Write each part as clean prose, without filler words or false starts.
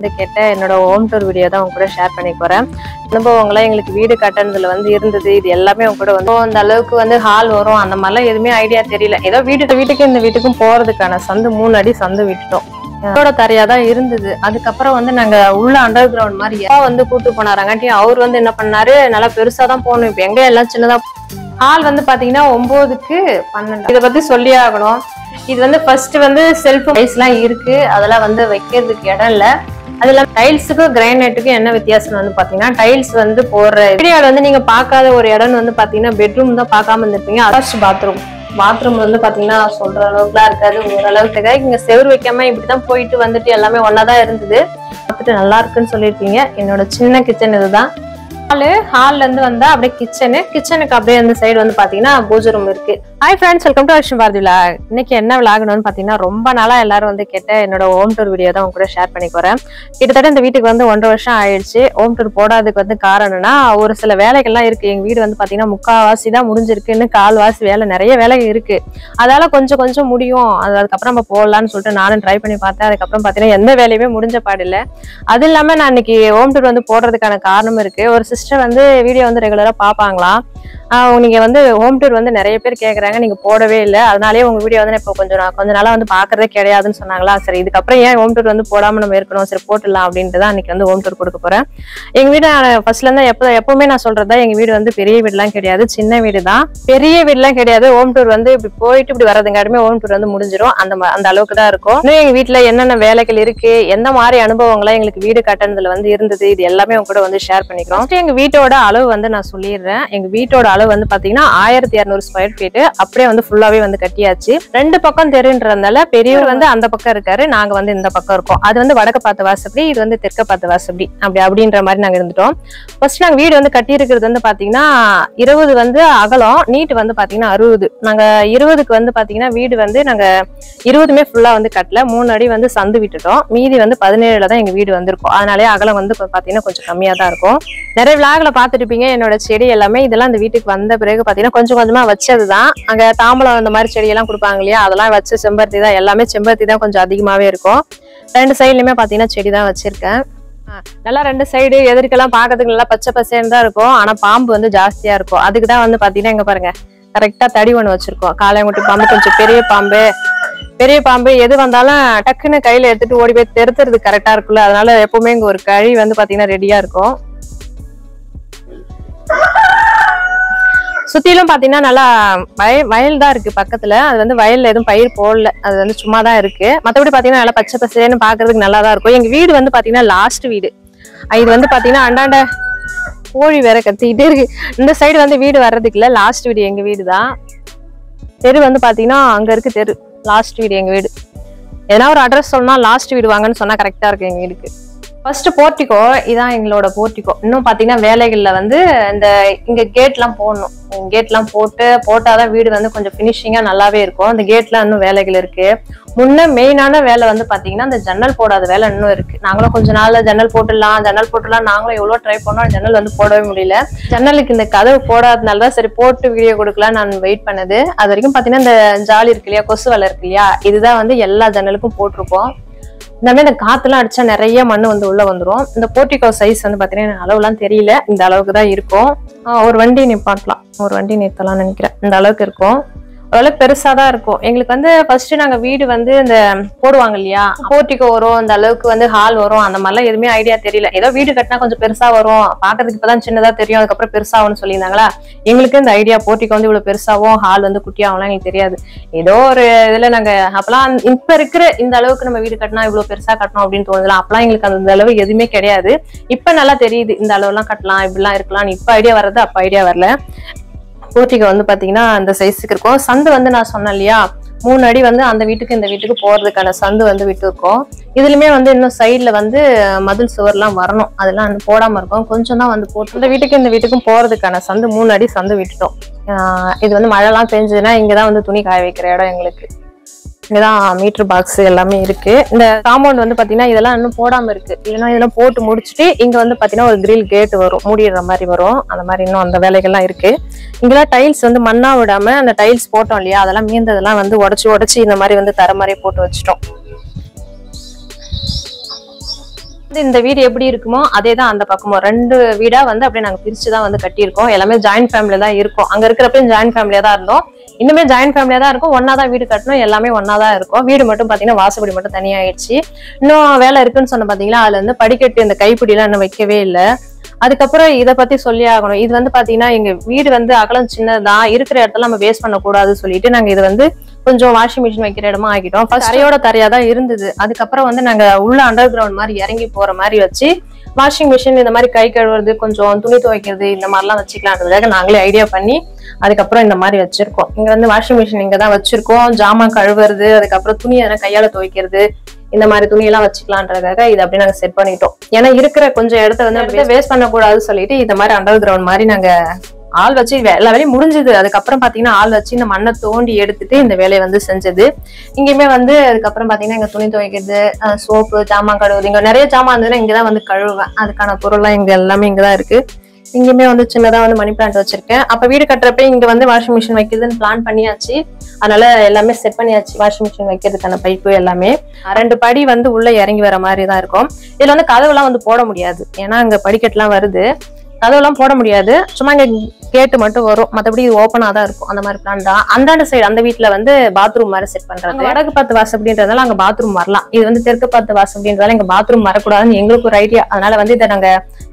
வந்து கேட்ட என்னோட ஹோம் டூர் வீடியோ தான் உங்க கூட ஷேர் பண்ணி போகிறேன். அனுபவங்களாம் எங்களுக்கு வீடு கட்டுறதுல வந்து இருந்தது. இது எல்லாமே உங்க கூட வந்து அந்த அளவுக்கு வந்து ஹால் வரும் அந்த மாதிரிலாம் எதுவுமே ஐடியா தெரியல. ஏதோ வீட்டுக்கு இந்த வீட்டுக்கும் போகிறதுக்கான சந்து 3 அடி சந்து விட்டுட்டோம். அதோட தரையா தான் இருந்தது. அதுக்கப்புறம் வந்து நாங்க உள்ள அண்டர் கிரவுண்ட் மாதிரி வந்து கூட்டு போனாராங்காட்டி அவர் வந்து என்ன பண்ணாரு, நல்லா பெருசா தான் போகணும், இப்ப எங்க எல்லாம் சின்னதா. ஹால் வந்து பாத்தீங்கன்னா 9க்கு 12. இதை பத்தி சொல்லி ஆகணும். இது வந்து ஃபர்ஸ்ட் வந்து செல்ஃப் டைல்ஸ் எல்லாம் இருக்கு, அதெல்லாம் வந்து வைக்கிறதுக்கு இடம் இல்ல. அதுல டைல்ஸுக்கும் கிரானைட்டுக்கும் என்ன வித்தியாசம் வந்து பாத்தீங்கன்னா, டைல்ஸ் வந்து போடுற வீடியோல வந்து நீங்க பாக்காத ஒரு இடம்னு வந்து பாத்தீங்கன்னா பெட்ரூம் தான் பாக்காம இருந்திருப்பீங்க. அட்டாச் பாத்ரூம் வந்து பாத்தீங்கன்னா சொல்ற அளவுக்குலாம் இருக்காது, ஓரளவுக்கு. இங்க செவுர் வைக்காம இப்படிதான் போயிட்டு வந்துட்டு எல்லாமே ஒன்னாதான் இருந்தது. பார்த்துட்டு நல்லா இருக்குன்னு சொல்லியிருக்கீங்க. என்னோட சின்ன கிச்சன் இதுதான். ஹால்ல இருந்து வந்தா அப்படியே கிச்சனுக்கு அப்படியே அந்த சைடு வந்து பாத்தீங்கன்னா பூஜை ரூம் இருக்கு. Hi friends, welcome to Arshan Bharathi vlog. இன்னைக்கு என்ன விலாகணும்னு பாத்தீங்கன்னா, ரொம்ப நாளா எல்லாரும் வந்து கேட்ட என்னோட ஹோம் டூர் வீடியோ தான் உங்க கூட ஷேர் பண்ணி போறேன். கிட்டத்தட்ட இந்த வீட்டுக்கு வந்து 1.5 வருஷம் ஆயிடுச்சு. ஹோம் டூர் போடாததுக்கு வந்து காரணம்னா ஒரு சில வேலைகள்லாம் இருக்கு. எங்க வீடு வந்து பாத்தீங்கன்னா 3/4 தான் முடிஞ்சிருக்கு, இன்னும் 1/4 வேலை, நிறைய வேலை இருக்கு. அதால கொஞ்சம் கொஞ்சம் முடியும், அதுக்கப்புறம் நம்ம போடலாம்னு சொல்லிட்டு நானும் ட்ரை பண்ணி பார்த்தேன். அதுக்கப்புறம் பாத்தீங்கன்னா எந்த வேலையுமே முடிஞ்ச பாடில்லை. அது இல்லாம நான் இன்னைக்கு ஹோம் டூர் வந்து போடுறதுக்கான காரணம் இருக்கு. ஒரு சிஸ்டர் வந்து வீடியோ வந்து ரெகுலரா பாப்பாங்களாம். நீங்க வந்து ஹோம் டூர் வந்து நிறைய பேர் கேக்குறாங்க, நீங்க போடவே இல்லை, அதனாலே உங்க வீடியோ வந்து இப்போ கொஞ்ச நாளா வந்து பாக்குறதே கிடையாதுன்னு சொன்னாங்களா. சரி, இதுக்கப்புறம் ஏன் ஹோம் டூர் வந்து போடாம நம்ம இருக்கணும், சரி போட்டுடலாம் அப்படின்ட்டு தான் இன்னைக்கு வந்து ஹோம் டூர் கொடுக்க போறேன். எங்க வீடு ஃபர்ஸ்ட்ல இருந்தா எப்பவுமே நான் சொல்றதா, எங்க வீடு வந்து பெரிய வீடுலாம் கிடையாது, சின்ன வீடு தான். பெரிய வீடுலாம் கிடையாது. ஹோம் டூர் வந்து இப்படி போயிட்டு இப்படி வர்றதுங்காட்டுமே ஹோம் டூர் வந்து முடிஞ்சிடும், அந்த அளவுக்கு தான் இருக்கும். இன்னும் எங்க வீட்டுல என்னென்ன வேலைகள் இருக்கு, எந்த மாதிரி அனுபவங்கள்லாம் எங்களுக்கு வீடு கட்டுறதுல வந்து இருந்தது, இது எல்லாமே உங்க கூட வந்து ஷேர் பண்ணிக்கிறோம். எங்க வீட்டோட அளவு வந்து நான் சொல்லிடுறேன். எங்க வீட்டோட அளவு வந்து பாத்தீங்கன்னா 1200 ஸ்கொயர் ஃபீட். அப்படியே வந்து ஃபுல்லாவே வந்து கட்டியாச்சு. 2 பக்கம் தெருன்றதுனால பெரியவர் வந்து அந்த பக்கம் இருக்காரு, நாங்க வந்து இந்த பக்கம் இருக்கோம். அது வந்து வடக்க பார்த்த வாசப்படி, இது வந்து தெற்க பார்த்த வாசப்படி, அப்படின்ற மாதிரி நாங்க இருந்துட்டோம். ஃபர்ஸ்ட் நாங்க வீடு வந்து கட்டி இருக்கிறது வந்து பாத்தீங்கன்னா 20 வந்து அகலம், நீட்டு வந்து பாத்தீங்கன்னா 60. நாங்க 20க்கு வந்து பாத்தீங்கன்னா வீடு வந்து நாங்க 20மே ஃபுல்லா வந்து கட்டல, 3 அடி வந்து சந்து விட்டுட்டோம். மீதி வந்து 17ல தான் எங்க வீடு வந்திருக்கும். அதனாலே அகலம் வந்து பாத்தீங்கன்னா கொஞ்சம் கம்மியா தான் இருக்கும். நிறைய விலாகில் பார்த்துருப்பீங்க என்னோட செடி எல்லாமே. இதெல்லாம் இந்த வீட்டுக்கு வந்த பிறகு பார்த்தீங்கன்னா கொஞ்சம் கொஞ்சமாக வச்சதுதான். அங்கே தாம்பலம் அந்த மாதிரி செடியெல்லாம் கொடுப்பாங்க இல்லையா, அதெல்லாம் வச்சு செம்பருத்தி தான், எல்லாமே செம்பருத்தி தான் கொஞ்சம் அதிகமாகவே இருக்கும். 2 சைட்லையுமே பார்த்தீங்கன்னா செடி தான் வச்சிருக்கேன். நல்லா 2 சைடு எதிர்க்கெல்லாம் பார்க்கறதுக்கு நல்லா பச்சை பசேன்னு தான் இருக்கும். ஆனால் பாம்பு வந்து ஜாஸ்தியாக இருக்கும். அதுக்கு தான் வந்து பார்த்தீங்கன்னா இங்கே பாருங்க, கரெக்டாக தடி ஒன்று வச்சிருக்கோம். காளையங்குட்டி பாம்பு, கொஞ்சம் பெரிய பாம்பு எது வந்தாலும் டக்குன்னு கையில் எடுத்துட்டு ஓடி போய் தெருத்துறது கரெக்டாக இருக்குல்ல. அதனால எப்பவுமே இங்கே ஒரு கழி வந்து பார்த்தீங்கன்னா ரெடியாக இருக்கும். சுத்திலும் பாத்தீங்கன்னா நல்லா வயல் தான் இருக்கு பக்கத்துல. அது வந்து வயல்ல எதுவும் பயிர் போடல, அது வந்து சும்மா தான் இருக்கு. மற்றபடி பாத்தீங்கன்னா நல்லா பச்சை பசேன்னு பாக்குறதுக்கு நல்லா தான் இருக்கும். எங்க வீடு வந்து பாத்தீங்கன்னா லாஸ்ட் வீடு. இது வந்து பாத்தீங்கன்னா அண்டாண்ட கோழி வேற கத்திக்கிட்டே இருக்கு. இந்த சைடு வந்து வீடு வர்றதுக்கு இல்ல, லாஸ்ட் வீடு எங்க வீடு தான். தெரு வந்து பாத்தீங்கன்னா அங்க இருக்கு தெரு, லாஸ்ட் வீடு எங்க வீடு. ஏன்னா ஒரு அட்ரஸ் சொன்னா லாஸ்ட் வீடு வாங்கன்னு சொன்னா கரெக்டா இருக்கு எங்க வீடுக்கு. ஃபர்ஸ்ட் போர்ட்டிகோ, இதான் எங்களோட போர்ட்டிகோ. இன்னும் பாத்தீங்கன்னா வேலைகள்ல வந்து இந்த இங்க கேட்லாம் போடணும். கேட்லாம் போட்டாதான் வீடு வந்து கொஞ்சம் ஃபினிஷிங்கா நல்லாவே இருக்கும். அந்த கேட்லாம் இன்னும் வேலைகள் இருக்கு. முன்ன மெயினான வேலை வந்து பாத்தீங்கன்னா அந்த ஜன்னல் போடாத வேலை இன்னும் இருக்கு. நாங்களும் கொஞ்ச நாள்ல ஜன்னல் போட்டுடலாம் நாங்களும் எவ்வளவு ட்ரை பண்ணோம், ஜன்னல் வந்து போடவே முடியல. ஜன்னலுக்கு இந்த கதவு போடாதனாலதான் சரி போட்டு வீடியோ கொடுக்கலாம் நான் வெயிட் பண்ணது. அது வரைக்கும் பாத்தீங்கன்னா இந்த ஜாலி இருக்கு இல்லையா, கொசு வலை இருக்கு இல்லையா, இதுதான் வந்து எல்லா ஜன்னலுக்கும் போட்டிருக்கோம். இந்த மாதிரி இந்த காத்துலாம் அடிச்சா நிறைய மண் வந்து உள்ள வந்துடும். இந்த போர்ட்டிகோ சைஸ் வந்து பாத்தீங்கன்னா அளவுலாம் தெரியல, இந்த அளவுக்கு தான் இருக்கும். ஒரு வண்டி நிறுத்தலாம்னு நினைக்கிறேன். இந்த அளவுக்கு இருக்கும், ஓரளவுக்கு பெருசா தான் இருக்கும். எங்களுக்கு வந்து ஃபர்ஸ்ட் நாங்க வீடு வந்து இந்த போடுவாங்க இல்லையா, போர்ட்டிகோ வரும், இந்த அளவுக்கு வந்து ஹால் வரும், அந்த மாதிரிலாம் எதுவுமே ஐடியா தெரியல. ஏதோ வீடு கட்டினா கொஞ்சம் பெருசா வரும், பாக்குறதுக்கு இப்பதான் சின்னதா தெரியும், அதுக்கப்புறம் பெருசாகும்னு சொல்லியிருந்தாங்களா. எங்களுக்கு இந்த ஐடியா போர்ட்டிகோ வந்து இவ்வளவு பெருசாவும் ஹால் வந்து குட்டியாகும்லாம் எங்களுக்கு தெரியாது. ஏதோ ஒரு இதுல நாங்க அப்பெல்லாம் இப்ப இருக்கிற இந்த அளவுக்கு நம்ம வீடு கட்டினா இவ்வளவு பெருசா கட்டணும் அப்படின்னு தோணுதலாம். அப்பெல்லாம் எங்களுக்கு அந்த அளவு எதுவுமே கிடையாது. இப்ப நல்லா தெரியுது இந்த அளவுலாம் கட்டலாம், இப்படிலாம் இருக்கலாம்னு இப்ப ஐடியா வர்றது, அப்ப ஐடியா வரல. போர்ட்டிகோ வந்து பாத்தீங்கன்னா அந்த சைஸுக்கு இருக்கும். சந்து வந்து நான் சொன்னேன் இல்லையா, 3 அடி வந்து அந்த வீட்டுக்கு இந்த வீட்டுக்கு போறதுக்கான சந்து வந்து விட்டு இருக்கும். இதுலயுமே வந்து இன்னும் சைட்ல வந்து மதில் சுவர்லாம் வரணும், அதெல்லாம் போடாம இருக்கும். கொஞ்சம் தான் வந்து போட்டு இந்த வீட்டுக்கு இந்த வீட்டுக்கும் போறதுக்கான சந்து 3 அடி சந்து விட்டுட்டோம். இது வந்து மழை எல்லாம் பெஞ்சதுன்னா இங்கதான் வந்து துணி காய வைக்கிற இடம் எங்களுக்கு. இங்கதான் மீட்டர் பாக்ஸ் எல்லாமே இருக்கு. இந்த காம்பவுண்ட் வந்து பாத்தீங்கன்னா இதெல்லாம் இன்னும் போடாம இருக்கு. இல்லைன்னா இதெல்லாம் போட்டு முடிச்சுட்டு இங்க வந்து பாத்தீங்கன்னா ஒரு கிரில் கேட் வரும், மூடிடுற மாதிரி வரும். அந்த மாதிரி இன்னும் அந்த வேலைகள்லாம் இருக்கு. இங்கெல்லாம் டைல்ஸ் வந்து மண்ணா விடாம அந்த டைல்ஸ் போட்டோம் இல்லையா, அதெல்லாம் மீந்ததெல்லாம் வந்து உடச்சு இந்த மாதிரி வந்து தர மாதிரி போட்டு வச்சுட்டோம். இந்த வீடு எப்படி இருக்குமோ அதே தான் அந்த பக்கமோ ரெண்டு வீடா வந்து அப்படியே நாங்க பிரிச்சு தான் வந்து கட்டியிருக்கோம். எல்லாமே ஜாயிண்ட் ஃபேமிலியா தான் இருக்கும். அங்க இருக்கிறப்பையும் ஜாயிண்ட் ஃபேமிலியா தான் இருந்தோம், இன்னுமே ஜாயிண்ட் ஃபேமிலியா தான் இருக்கும். ஒன்னா தான் வீடு கட்டணும், எல்லாமே ஒன்னா தான் இருக்கும். வீடு மட்டும் பாத்தீங்கன்னா வாசப்படி மட்டும் தனியாயிடுச்சு. இன்னும் வேலை இருக்குன்னு சொன்ன பாத்தீங்கன்னா அதுல இருந்து படிக்கட்டு இந்த கைப்பிடி எல்லாம் இன்னும் வைக்கவே இல்லை. அதுக்கப்புறம் இதை பத்தி சொல்லி ஆகணும். இது வந்து பாத்தீங்கன்னா எங்க வீடு வந்து அகலம் சின்னதான், இருக்கிற இடத்துல நம்ம வேஸ்ட் பண்ணக்கூடாதுன்னு சொல்லிட்டு நாங்க இது வந்து கொஞ்சம் வாஷிங் மிஷின் வைக்கிற இடமா ஆகிட்டோம். தரையோட தரையா தான் இருந்தது. அதுக்கப்புறம் வந்து நாங்க உள்ள அண்டர் கிரவுண்ட் மாதிரி இறங்கி போற மாதிரி வச்சு வாஷிங் மிஷின் இந்த மாதிரி கை கழுவுறது கொஞ்சம் துணி துவைக்கிறது இந்த மாதிரிலாம் வச்சுக்கலான்றதுக்காக நாங்களே ஐடியா பண்ணி அதுக்கப்புறம் இந்த மாதிரி வச்சிருக்கோம். இங்க வந்து வாஷிங் மிஷின் இங்க தான் வச்சிருக்கோம். ஜாமான் கழுவுறது, அதுக்கப்புறம் துணி எதனா கையால துவைக்கிறது, இந்த மாதிரி துணியெல்லாம் வச்சுக்கலான்றதுக்காக இது அப்படியே நாங்க செட் பண்ணிட்டோம். ஏன்னா இருக்கிற கொஞ்சம் இடத்த வந்து வேஸ்ட் பண்ணக்கூடாதுன்னு சொல்லிட்டு இந்த மாதிரி அண்டர் கிரவுண்ட் மாதிரி நாங்க ஆள் வச்சு எல்லா வேலையும் முடிஞ்சது. அதுக்கப்புறம் பாத்தீங்கன்னா ஆள் வச்சு இந்த மண்ணை தோண்டி எடுத்துட்டு இந்த வேலையை வந்து செஞ்சது. இங்கேயுமே வந்து அதுக்கப்புறம் பாத்தீங்கன்னா இங்க துணி துவைக்கிறது, சோப்பு, ஜாமான் கழுவுறது, இங்க நிறைய ஜாமான் இருந்ததுன்னா இங்கதான் வந்து கழுவுவேன். அதுக்கான பொருள்லாம் இங்க எல்லாமே இங்கதான் இருக்கு. இங்கேயுமே வந்து சின்னதா வந்து மணி பிளான்ட் வச்சிருக்கேன். அப்ப வீடு கட்டுறப்ப இங்க வந்து வாஷிங் மிஷின் வைக்கிறதுன்னு பிளான் பண்ணியாச்சு. அதனால எல்லாமே செட் பண்ணியாச்சு. வாஷிங் மிஷின் வைக்கிறதுக்கான பைப்பு எல்லாமே ரெண்டு படி வந்து உள்ள இறங்கி வர மாதிரி தான் இருக்கும். இதுல வந்து கதவுலாம் வந்து போட முடியாது, ஏன்னா அங்க படிக்கட்டுலாம் வருது. கதவுலாம் போட முடியாது, சும்மா இங்க கேட்டு மட்டும் வரும். மற்றபடி இது ஓப்பனா தான் இருக்கும். அந்த மாதிரி பிளான் தான். அந்தாண்ட சைடு அந்த வீட்டுல வந்து பாத்ரூம் மாதிரி செட் பண்றாங்க. வடக்கு பார்த்து வாசப்படின்றதால அங்க பாத்ரூம் வரலாம். இது வந்து தெற்கு பார்த்து வாசப்படின்றதால இங்க பாத்ரூம் வரக்கூடாதுன்னு எங்களுக்கு ஒரு ஐடியா. அதனால வந்து இதை நாங்க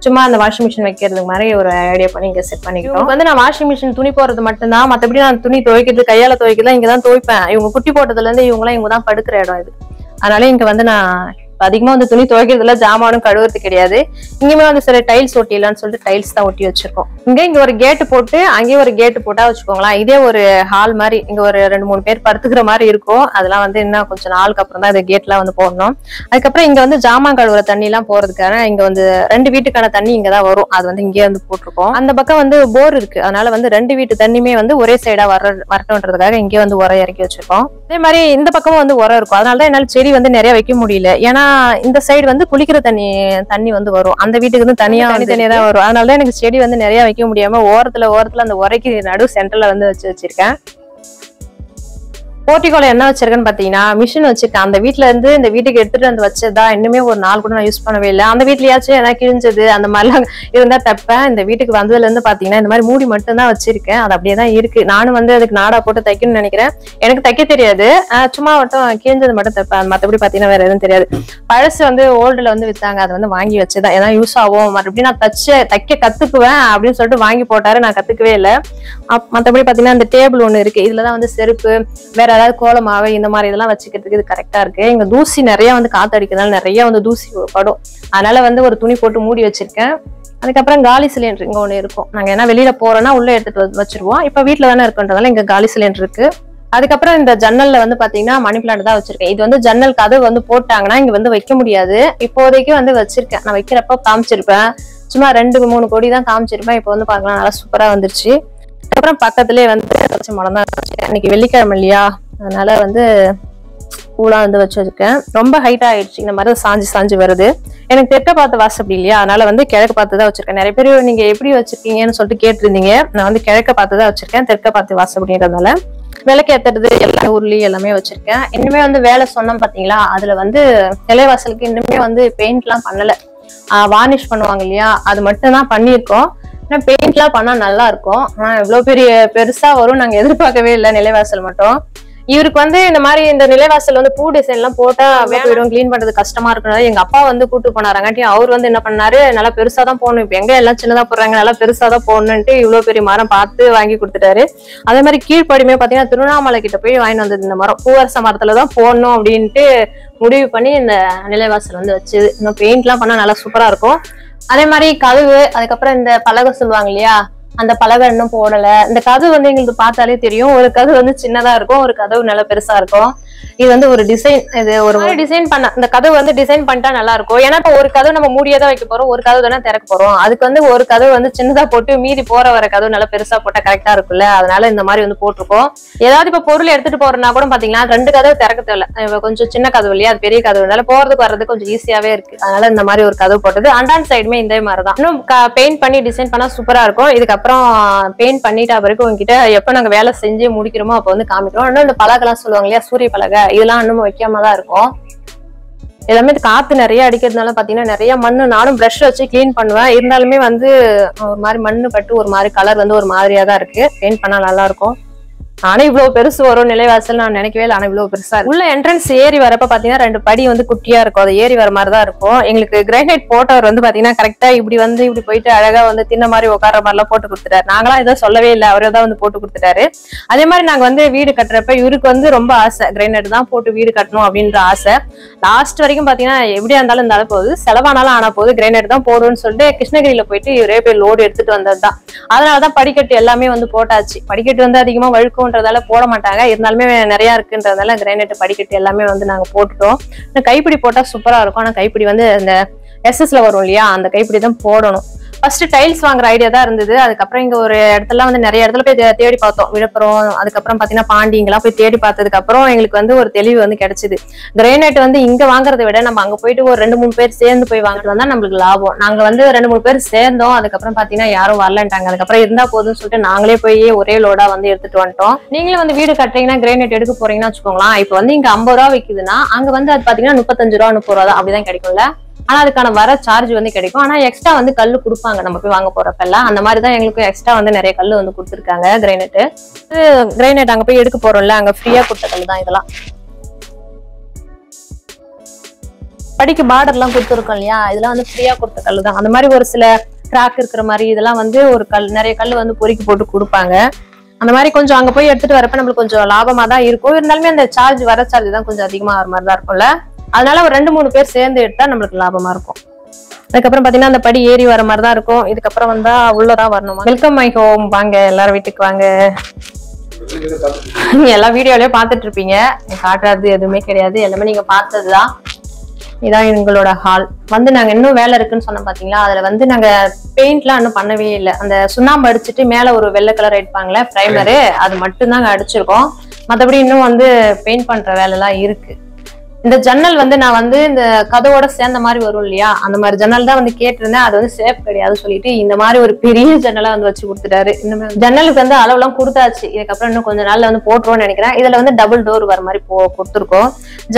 சும்மா அந்த வாஷிங் மிஷின் வைக்கிறது மாதிரி ஒரு ஐடியா பண்ணி இங்க செட் பண்ணிக்கிட்டோம். வந்து நான் வாஷிங் மிஷின் துணி போறது மட்டும் தான். மற்றபடி நான் துணி துவைக்கிறது கையால துவைக்கிறதா இங்க தான் துவைப்பேன். இவங்க குட்டி போட்டதுல இருந்து இவங்கலாம் இவங்க தான் படுக்கிற இடம் இது. அதனால இங்க வந்து நான் அதிகமா வந்து துணி துவைக்கிறதுல ஜாமானும் கழுவுறது கிடையாது. இங்கேயுமே வந்து சில டைல்ஸ் ஒட்டிடலாம்னு சொல்லிட்டு டைல்ஸ் தான் ஒட்டி வச்சிருக்கோம். இங்க ஒரு கேட்டு போட்டு அங்கேயே ஒரு கேட்டு போட்டா வச்சுக்கோங்களேன், இதே ஒரு ஹால் மாதிரி இங்க ஒரு 2-3 பேர் படுத்துக்கிற மாதிரி இருக்கும். அதெல்லாம் வந்து இன்னும் கொஞ்சம் நாளுக்கு அப்புறம் தான் இந்த கேட்லாம் வந்து போடணும். அதுக்கப்புறம் இங்க வந்து ஜாமான் கழுவுற தண்ணி எல்லாம் போறதுக்காக இங்க வந்து ரெண்டு வீட்டுக்கான தண்ணி இங்கதான் வரும். அது வந்து இங்கேயே வந்து போட்டிருக்கோம். அந்த பக்கம் வந்து போர் இருக்கு. அதனால வந்து ரெண்டு வீட்டு தண்ணியுமே வந்து ஒரே சைடா வரட்டும்ன்றதுக்காக இங்கே வந்து உரம் இறக்கி வச்சிருக்கோம். அதே மாதிரி இந்த பக்கமும் வந்து உரம் இருக்கும். அதனாலதான் என்னால செடி வந்து நிறைய வைக்க முடியல. ஏன்னா இந்த சைடு வந்து குளிக்கிற தண்ணி வந்து வரும். அந்த வீட்டுக்கு வந்து தனியா தான் வரும். அதனாலதான் எனக்கு செடி வந்து நிறைய வைக்க முடியாம ஓரத்துல அந்த உரைக்கு நடு சென்டர்ல வந்து வச்சு வச்சிருக்கேன். போர்ட்டிகோல என்ன வச்சிருக்கேன்னு பாத்தீங்கன்னா மிஷின் வச்சிருக்கேன். அந்த வீட்டுல இருந்து இந்த வீட்டுக்கு எடுத்துட்டு வந்து வச்சதா இன்னுமே ஒரு நாள் கூட நான் யூஸ் பண்ணவே இல்லை. அந்த வீட்லயாச்சும் ஏன்னா கிழிஞ்சது அந்த மாதிரிலாம் இருந்தா தப்பேன். இந்த வீட்டுக்கு வந்ததுல இருந்து பாத்தீங்கன்னா இந்த மாதிரி மூடி மட்டும் தான் வச்சிருக்கேன். அது அப்படியே தான் இருக்கு. நானும் வந்து அதுக்கு நாடா போட்டு தைக்கணும்னு நினைக்கிறேன். எனக்கு தைக்க தெரியாது, சும்மா மட்டும் கிழிஞ்சது மட்டும் தைப்பேன். மற்றபடி பாத்தீங்கன்னா வேற எதுவும் தெரியாது. பழசு வந்து ஓல்டுல வந்து வித்தாங்க, அதை வந்து வாங்கி வச்சதான் ஏன்னா யூஸ் ஆகும். மறுபடியும் நான் தைக்க கத்துக்குவேன் அப்படின்னு சொல்லிட்டு வாங்கி போட்டாரு, நான் கத்துக்கவே இல்லை. மற்றபடி பாத்தீங்கன்னா இந்த டேபிள் ஒண்ணு இருக்கு. இதுலதான் வந்து செருப்பு வேற அதாவது கோலமாவே இந்த மாதிரி இதெல்லாம் வச்சுக்கிறதுக்கு இது கரெக்டா இருக்கு. இங்க தூசி நிறைய வந்து காத்தடிக்கிறதுனால நிறைய வந்து தூசி படும். அதனால வந்து ஒரு துணி போட்டு மூடி வச்சிருக்கேன். அதுக்கப்புறம் காலி சிலிண்டர் இங்க ஒண்ணு இருக்கும். நாங்க ஏன்னா வெளியில போறோம்னா உள்ள எடுத்துட்டு வச்சிருவோம். இப்ப வீட்டுல தானே இருக்குன்றதால இங்க காலி சிலிண்டர் இருக்கு. அதுக்கப்புறம் இந்த ஜன்னல்ல வந்து பாத்தீங்கன்னா மணி பிளான்ட் தான் வச்சிருக்கேன். இது வந்து ஜன்னல் கதவு வந்து போட்டாங்கன்னா இங்க வந்து வைக்க முடியாது. இப்போதைக்கு வந்து வச்சிருக்கேன். நான் வைக்கிறப்ப காமிச்சிருப்பேன், சும்மா 2-3 கோடி தான் காமிச்சிருப்பேன். இப்ப வந்து பாக்கலாம் நல்லா சூப்பரா வந்துருச்சு. அதுக்கப்புறம் பக்கத்துலயே வந்து மரம் தான் வச்சிருக்கேன். இன்னைக்கு வெள்ளிக்கிழமை இல்லையா, அதனால வந்து பூலாம் வந்து வச்சு வச்சிருக்கேன். ரொம்ப ஹைட் ஆயிடுச்சு, இந்த மாதிரி சாஞ்சி சாஞ்சி வருது. எனக்கு தெற்க பார்த்து வாசப்படி இல்லையா, அதனால வந்து கிழக்க பார்த்து தான் வச்சிருக்கேன். நிறைய பேர் நீங்க எப்படி வச்சிருக்கீங்கன்னு சொல்லிட்டு கேட்டிருந்தீங்க. நான் வந்து கிழக்க பார்த்து தான் வச்சிருக்கேன், தெற்க பார்த்து வாசப்படின்றதுனால. விளக்கு ஏத்துறது எல்லா ஊர்லயும் எல்லாமே வச்சிருக்கேன். இன்னுமே வந்து வேலை சொன்னோம் பாத்தீங்களா, அதுல வந்து நிலைவாசலுக்கு இன்னுமே வந்து பெயிண்ட் எல்லாம் பண்ணல. வார்னிஷ் பண்ணுவாங்க இல்லையா, அது மட்டும் தான் பண்ணியிருக்கோம். ஆனா பெயிண்ட் எல்லாம் பண்ணா நல்லா இருக்கும். ஆனா எவ்வளவு பெரிய பெருசா வரும் நாங்க எதிர்பார்க்கவே இல்லை. நிலைவாசல் மட்டும் இவருக்கு வந்து இந்த மாதிரி இந்த நிலைவாசல் வந்து பூ டிசைன் எல்லாம் போட்டா போயிடும், கிளீன் பண்றது கஷ்டமா இருக்கனால எங்க அப்பா வந்து கூட்டு போனாராங்காட்டி அவர் வந்து என்ன பண்ணாரு, நல்லா பெருசா தான் போகணும். இப்ப எங்க எல்லாம் சின்னதா போடுறாங்க, நல்லா பெருசா தான் போகணும்ட்டு இவ்வளவு பெரிய மரம் பார்த்து வாங்கி கொடுத்துட்டாரு. அதே மாதிரி கீழ்ப்படியுமே பாத்தீங்கன்னா திருவண்ணாமலை கிட்ட போய் வாங்கி வந்தது இந்த மரம். பூவரச மரத்துலதான் போடணும் அப்படின்ட்டு முடிவு பண்ணி இந்த நிலைவாசல் வந்து வச்சு இந்த பெயிண்ட் எல்லாம் பண்ணா நல்லா சூப்பரா இருக்கும். அதே மாதிரி கதவு, அதுக்கப்புறம் இந்த பலகை சொல்லுவாங்க இல்லையா, அந்த பலகை இன்னும் போடல. இந்த கதவு வந்து எங்களுக்கு பார்த்தாலே தெரியும், ஒரு கதவு வந்து சின்னதா இருக்கும், ஒரு கதவு நல்லா பெருசா இருக்கும். இது வந்து ஒரு டிசைன், இது ஒரு டிசைன் பண்ண இந்த கதவு வந்து டிசைன் பண்ணிட்டா நல்லா இருக்கும். ஏன்னா இப்ப ஒரு கதவு நம்ம மூடியதான் வைக்க போறோம், ஒரு கதவு தானே திறக்க போறோம். அதுக்கு வந்து ஒரு கதவு வந்து சின்னதா போட்டு மீதி போற வர கதவு நல்லா பெருசா போட்டா கரெக்டா இருக்குல்ல. அதனால இந்த மாதிரி வந்து போட்டிருக்கோம். ஏதாவது இப்ப பொருள் எடுத்துட்டு போறோம்னா கூட பாத்தீங்கன்னா ரெண்டு கதவு திறக்க தேவை, கொஞ்சம் சின்ன கதவு இல்லையா, அது பெரிய கதவுனால போறதுக்கு வர்றது கொஞ்சம் ஈஸியாவே இருக்கு. அதனால இந்த மாதிரி ஒரு கதவு போட்டது. அண்டான் சைடுமே இந்த மாதிரிதான் இன்னும் பெயிண்ட் பண்ணி டிசைன் பண்ணா சூப்பரா இருக்கும். இதுக்கப்புறம் பெயிண்ட் பண்ணிட்டா பிறகு உங்ககிட்ட எப்ப நாங்க வேலை செஞ்சு முடிக்கிறோமோ அப்ப வந்து காமிக்கிறோம். இன்னும் இந்த பலகெல்லாம் சொல்லுவாங்க இல்லையா, சூரிய பலகை, இதெல்லாம் இன்னும் வைக்காம தான் இருக்கும். எல்லாமே காத்து நிறைய அடிக்கிறதுனால பாத்தீங்கன்னா நிறைய மண்ணு நானும் ப்ரஷ் வச்சு கிளீன் பண்ணுவேன். இருந்தாலுமே வந்து ஒரு மாதிரி மண்ணு பட்டு ஒரு மாதிரி கலர் வந்து ஒரு மாதிரியா தான் இருக்கு. பெயிண்ட் பண்ணா நல்லா இருக்கும். ஆனா இவ்வளவு பெருசு வரும் நிலைவாசல் நான் நினைக்கவே இல்லை. ஆனா இவ்வளவு பெருசா உள்ள என்ட்ரன்ஸ் ஏறி வரப்ப பாத்தீங்கன்னா 2 படி வந்து குட்டியா இருக்கும். அதை ஏறி வர மாதிரிதான் இருக்கும். எங்களுக்கு கிரானைட் போட்டவர் வந்து பாத்தீங்கன்னா கரெக்டா இப்படி வந்து இப்படி போயிட்டு அழகா வந்து தின்ன மாதிரி உட்கார மாதிரி எல்லாம் போட்டு கொடுத்துட்டாரு. நாங்களாம் இதை சொல்லவே இல்லை, அவரே தான் வந்து போட்டு கொடுத்துட்டாரு. அதே மாதிரி நாங்க வந்து வீடு கட்டுறப்ப இவருக்கு வந்து ரொம்ப ஆசை, கிரானைட் தான் போட்டு வீடு கட்டணும் அப்படின்ற ஆசை. லாஸ்ட் வரைக்கும் பாத்தீங்கன்னா எப்படியா இருந்தாலும் போகுது, செலவானாலும் ஆனா போகுது, கிரானைட் தான் போடுவோம்னு சொல்லிட்டு கிருஷ்ணகிரியில போயிட்டு இவரே போய் லோடு எடுத்துட்டு வந்ததுதான். அதனாலதான் படிக்கட்டு எல்லாமே வந்து போட்டாச்சு. படிக்கட்டு வந்து அதிகமா வழுக்கும் போட மாட்டாங்க, இருந்தாலுமே நிறைய இருக்குன்றதால கிரானைட் படிக்கட்டு எல்லாமே வந்து நாங்க போட்டுட்டோம். கைப்பிடி போட்டா சூப்பரா இருக்கும். ஆனா கைப்பிடி வந்து அந்த எஸ்எஸ்ல வரும் இல்லையா, அந்த கைப்பிடி தான் போடணும். ஃபர்ஸ்ட் டைல்ஸ் வாங்குற ஐடியா தான் இருந்தது. அதுக்கப்புறம் இங்க ஒரு இடத்துல வந்து நிறைய இடத்துல போய் தேடி பார்த்தோம், விழுப்புரம், அதுக்கப்புறம் பாத்தீங்கன்னா பாண்டிங்கெல்லாம் போய் தேடி பார்த்ததுக்கு அப்புறம் எங்களுக்கு வந்து ஒரு தெளிவு வந்து கிடைச்சது. கிரானைட் வந்து இங்க வாங்குறத விட நம்ம அங்க போயிட்டு ஒரு 2-3 பேர் சேர்ந்து போய் வாங்கிட்டு வந்தா நம்மளுக்கு லாபம். நாங்க வந்து 2-3 பேர் சேர்ந்தோம். அதுக்கப்புறம் பாத்தீங்கன்னா யாரும் வரலன்ட்டாங்க. அதுக்கப்புறம் இருந்தா போதும்னு சொல்லிட்டு நாங்களே போய் ஒரே லோடா வந்து எடுத்துட்டு வந்துட்டோம். நீங்களும் வந்து வீடு கட்டுறீங்கன்னா கிரானைட் எடுக்க போறீங்கன்னா வச்சுக்கோங்களா, இப்ப வந்து இங்க 50 ரூபா விக்குதுன்னா அங்க வந்து அது பாத்தீங்கன்னா 35 ரூபா 30 ரூபா தான் அப்படிதான் கிடைக்கும்ல. ஆனா அதுக்கான வர சார்ஜ் வந்து கிடைக்கும். ஆனா எக்ஸ்ட்ரா வந்து கல் கொடுப்பாங்க நம்ம போய் வாங்க போறப்பெல்லாம். அந்த மாதிரிதான் எங்களுக்கும் எக்ஸ்ட்ரா வந்து நிறைய கல் வந்து கொடுத்துருக்காங்க. கிரானைட் அங்க போய் எடுக்க போறோம்ல, அங்க ஃப்ரீயா கொடுத்த கல் தான் இதெல்லாம். படிக்கு பார்டர் எல்லாம் கொடுத்துருக்கோம் இல்லையா, இதெல்லாம் வந்து ஃப்ரீயா கொடுத்த கல் தான். அந்த மாதிரி ஒரு சில கிராக் இருக்கிற மாதிரி இதெல்லாம் வந்து ஒரு கல், நிறைய கல் வந்து பொறுக்கி போட்டு கொடுப்பாங்க. அந்த மாதிரி கொஞ்சம் அங்க போய் எடுத்துட்டு வரப்ப நம்மளுக்கு கொஞ்சம் லாபமா தான் இருக்கும். இருந்தாலுமே அந்த சார்ஜ் வர சார்ஜ் தான் கொஞ்சம் அதிகமா வர மாதிரி தான் இருக்கும்ல. அதனால ஒரு 2-3 பேர் சேர்ந்து எடுத்தா நம்மளுக்கு லாபமா இருக்கும். அதுக்கப்புறம் பாத்தீங்கன்னா அந்த படி ஏறி வர மாதிரிதான் இருக்கும். இதுக்கப்புறம் வந்தா உள்ளதான் வரணுமா. வெல்கம் மை ஹோம், வாங்க எல்லாரும் வீட்டுக்கு வாங்க. நீங்க எல்லா வீடியோலயே பாத்துட்டு இருப்பீங்க, காட்டுறது எதுவுமே கிடையாது, எல்லாமே நீங்க பார்த்ததுதான். இதான் எங்களோட ஹால். வந்து நாங்க இன்னும் வேலை இருக்குன்னு சொன்னோம் பாத்தீங்களா, அதுல வந்து நாங்க பெயிண்ட் எல்லாம் இன்னும் பண்ணவே இல்லை. அந்த சுண்ணாம்பு அடிச்சுட்டு மேல ஒரு வெள்ளை கலர் அடிப்பாங்களே பிரைமரு, அது மட்டும் தான் அடிச்சிருக்கோம். மற்றபடி இன்னும் வந்து பெயிண்ட் பண்ற வேலை எல்லாம் இருக்கு. இந்த ஜன்னல் வந்து நான் வந்து இந்த கதவோட சேர்ந்த மாதிரி வரும் இல்லையா, அந்த மாதிரி ஜன்னல் தான் வந்து கேட்டிருந்தேன். அது வந்து சேஃப் கிடையாது சொல்லிட்டு இந்த மாதிரி ஒரு பெரிய ஜன்னலா வந்து வச்சு கொடுத்துட்டாரு. இந்த ஜன்னலுக்கு வந்து அளவுலாம் கொடுத்தாச்சு. இதுக்கப்புறம் இன்னும் கொஞ்ச நாள்ல வந்து போட்டுருவோம்னு நினைக்கிறேன். இதுல வந்து டபுள் டோர் வர மாதிரி கொடுத்துருக்கோம்.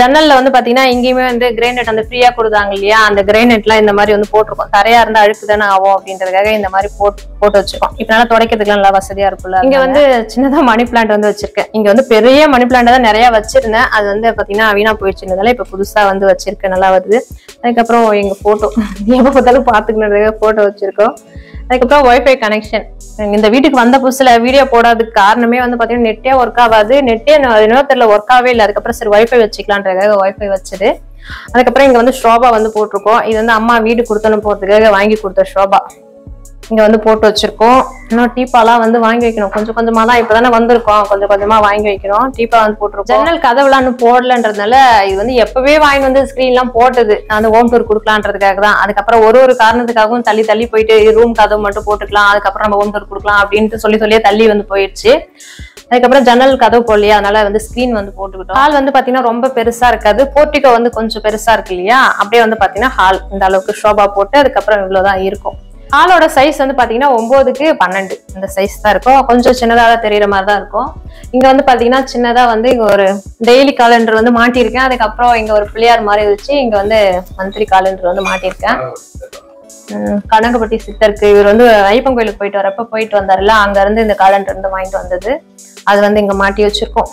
ஜன்னல்ல வந்து பாத்தீங்கன்னா இங்கேயுமே வந்து கிரானைட் அந்த ஃப்ரீயா கொடுத்தாங்க இல்லையா, அந்த கிரானைட் எல்லாம் இந்த மாதிரி வந்து போட்டிருக்கோம். தரையா இருந்தா அழுக்கு தானே ஆகும் அப்படின்றதுக்காக இந்த மாதிரி போட்டு வச்சிருக்கோம். இப்பனால துடைக்கிறதுக்குலாம் நல்லா வசதியா இருக்கும்ல. இங்க வந்து சின்னதா மணி பிளான்ட் வந்து வச்சிருக்கேன். இங்க வந்து பெரிய மணி பிளான்ட் தான் நிறைய வச்சிருந்தேன். அது வந்து பாத்தீங்கன்னா வீணா போயிடுச்சு. இப்ப புதுசா வந்து வச்சிருக்க நல்லா வருது. அதுக்கப்புறம் எங்க போட்டோ எப்ப பார்த்தாலும் பாத்துக்கணும், போட்டோ வச்சிருக்கோம். அதுக்கப்புறம் வைஃபை கனெக்ஷன். இந்த வீட்டுக்கு வந்த புதுசுல வீடியோ போடாததுக்கு காரணமே வந்து பாத்தீங்கன்னா நெட்டே ஒர்க் ஆகாது, நெட்டே இன்னொருத்தர்ல ஒர்க் ஆகவே இல்லை. அதுக்கப்புறம் சரி வைஃபை வச்சுக்கலான்றதுக்காக வைஃபை வச்சது. அதுக்கப்புறம் இங்க வந்து ஷோபா வந்து போட்டிருக்கோம். இது வந்து அம்மா வீடு கொடுத்தனும் போறதுக்காக வாங்கி கொடுத்த ஷோபா இங்க வந்து போட்டு வச்சிருக்கோம். இன்னும் டீப்பாலாம் வந்து வாங்கி வைக்கணும், கொஞ்சம் கொஞ்சமா தான். இப்பதானே வந்திருக்கோம், கொஞ்சம் கொஞ்சமா வாங்கி வைக்கணும். டீப்பா வந்து போட்டிருக்கோம். ஜன்னல் கதவுலாம் போடலன்றதுனால இது வந்து எப்பவே வாங்கி வந்து ஸ்கிரீன் எல்லாம் போட்டது அந்த ஹோம் டூர் கொடுக்கலான்றதுக்காக தான். அதுக்கப்புறம் ஒரு காரணத்துக்காகவும் தள்ளி தள்ளி போயிட்டு ரூம் கதவு மட்டும் போட்டுக்கலாம், அதுக்கப்புறம் நம்ம ஹோம் டூர் கொடுக்கலாம் அப்படின்ட்டு சொல்லியே தள்ளி வந்து போயிடுச்சு. அதுக்கப்புறம் ஜன்னல் கதவு போடலையா, அதனால வந்து ஸ்கிரீன் வந்து போட்டுக்கிட்டோம். ஹால் வந்து பாத்தீங்கன்னா ரொம்ப பெருசா இருக்காது, போர்ட்டிகோ வந்து கொஞ்சம் பெருசா இருக்கு இல்லையா, அப்படியே வந்து பாத்தீங்கன்னா ஹால் இந்த அளவுக்கு ஷோபா போட்டு அதுக்கப்புறம் இவ்வளவுதான் இருக்கும். ஹாலோட சைஸ் வந்து பாத்தீங்கன்னா 9x12 இந்த சைஸ் தான் இருக்கும். கொஞ்சம் சின்னதாக தெரியற மாதிரி தான் இருக்கும். இங்க வந்து பாத்தீங்கன்னா சின்னதா வந்து இங்க ஒரு டெய்லி காலண்டர் வந்து மாட்டியிருக்கேன். அதுக்கப்புறம் இங்க ஒரு பிள்ளையார் மாதிரி வச்சு இங்க வந்து மந்த்லி காலண்டர் வந்து மாட்டியிருக்கேன். கனகப்பட்டி சித்தருக்கு இவர் வந்து ஐயப்பன் கோயிலுக்கு போயிட்டு வரப்ப போயிட்டு வந்தாருல, அங்க இருந்து இந்த காலண்டர் வந்து வாங்கிட்டு வந்தது. அது வந்து இங்க மாட்டி வச்சிருக்கோம்.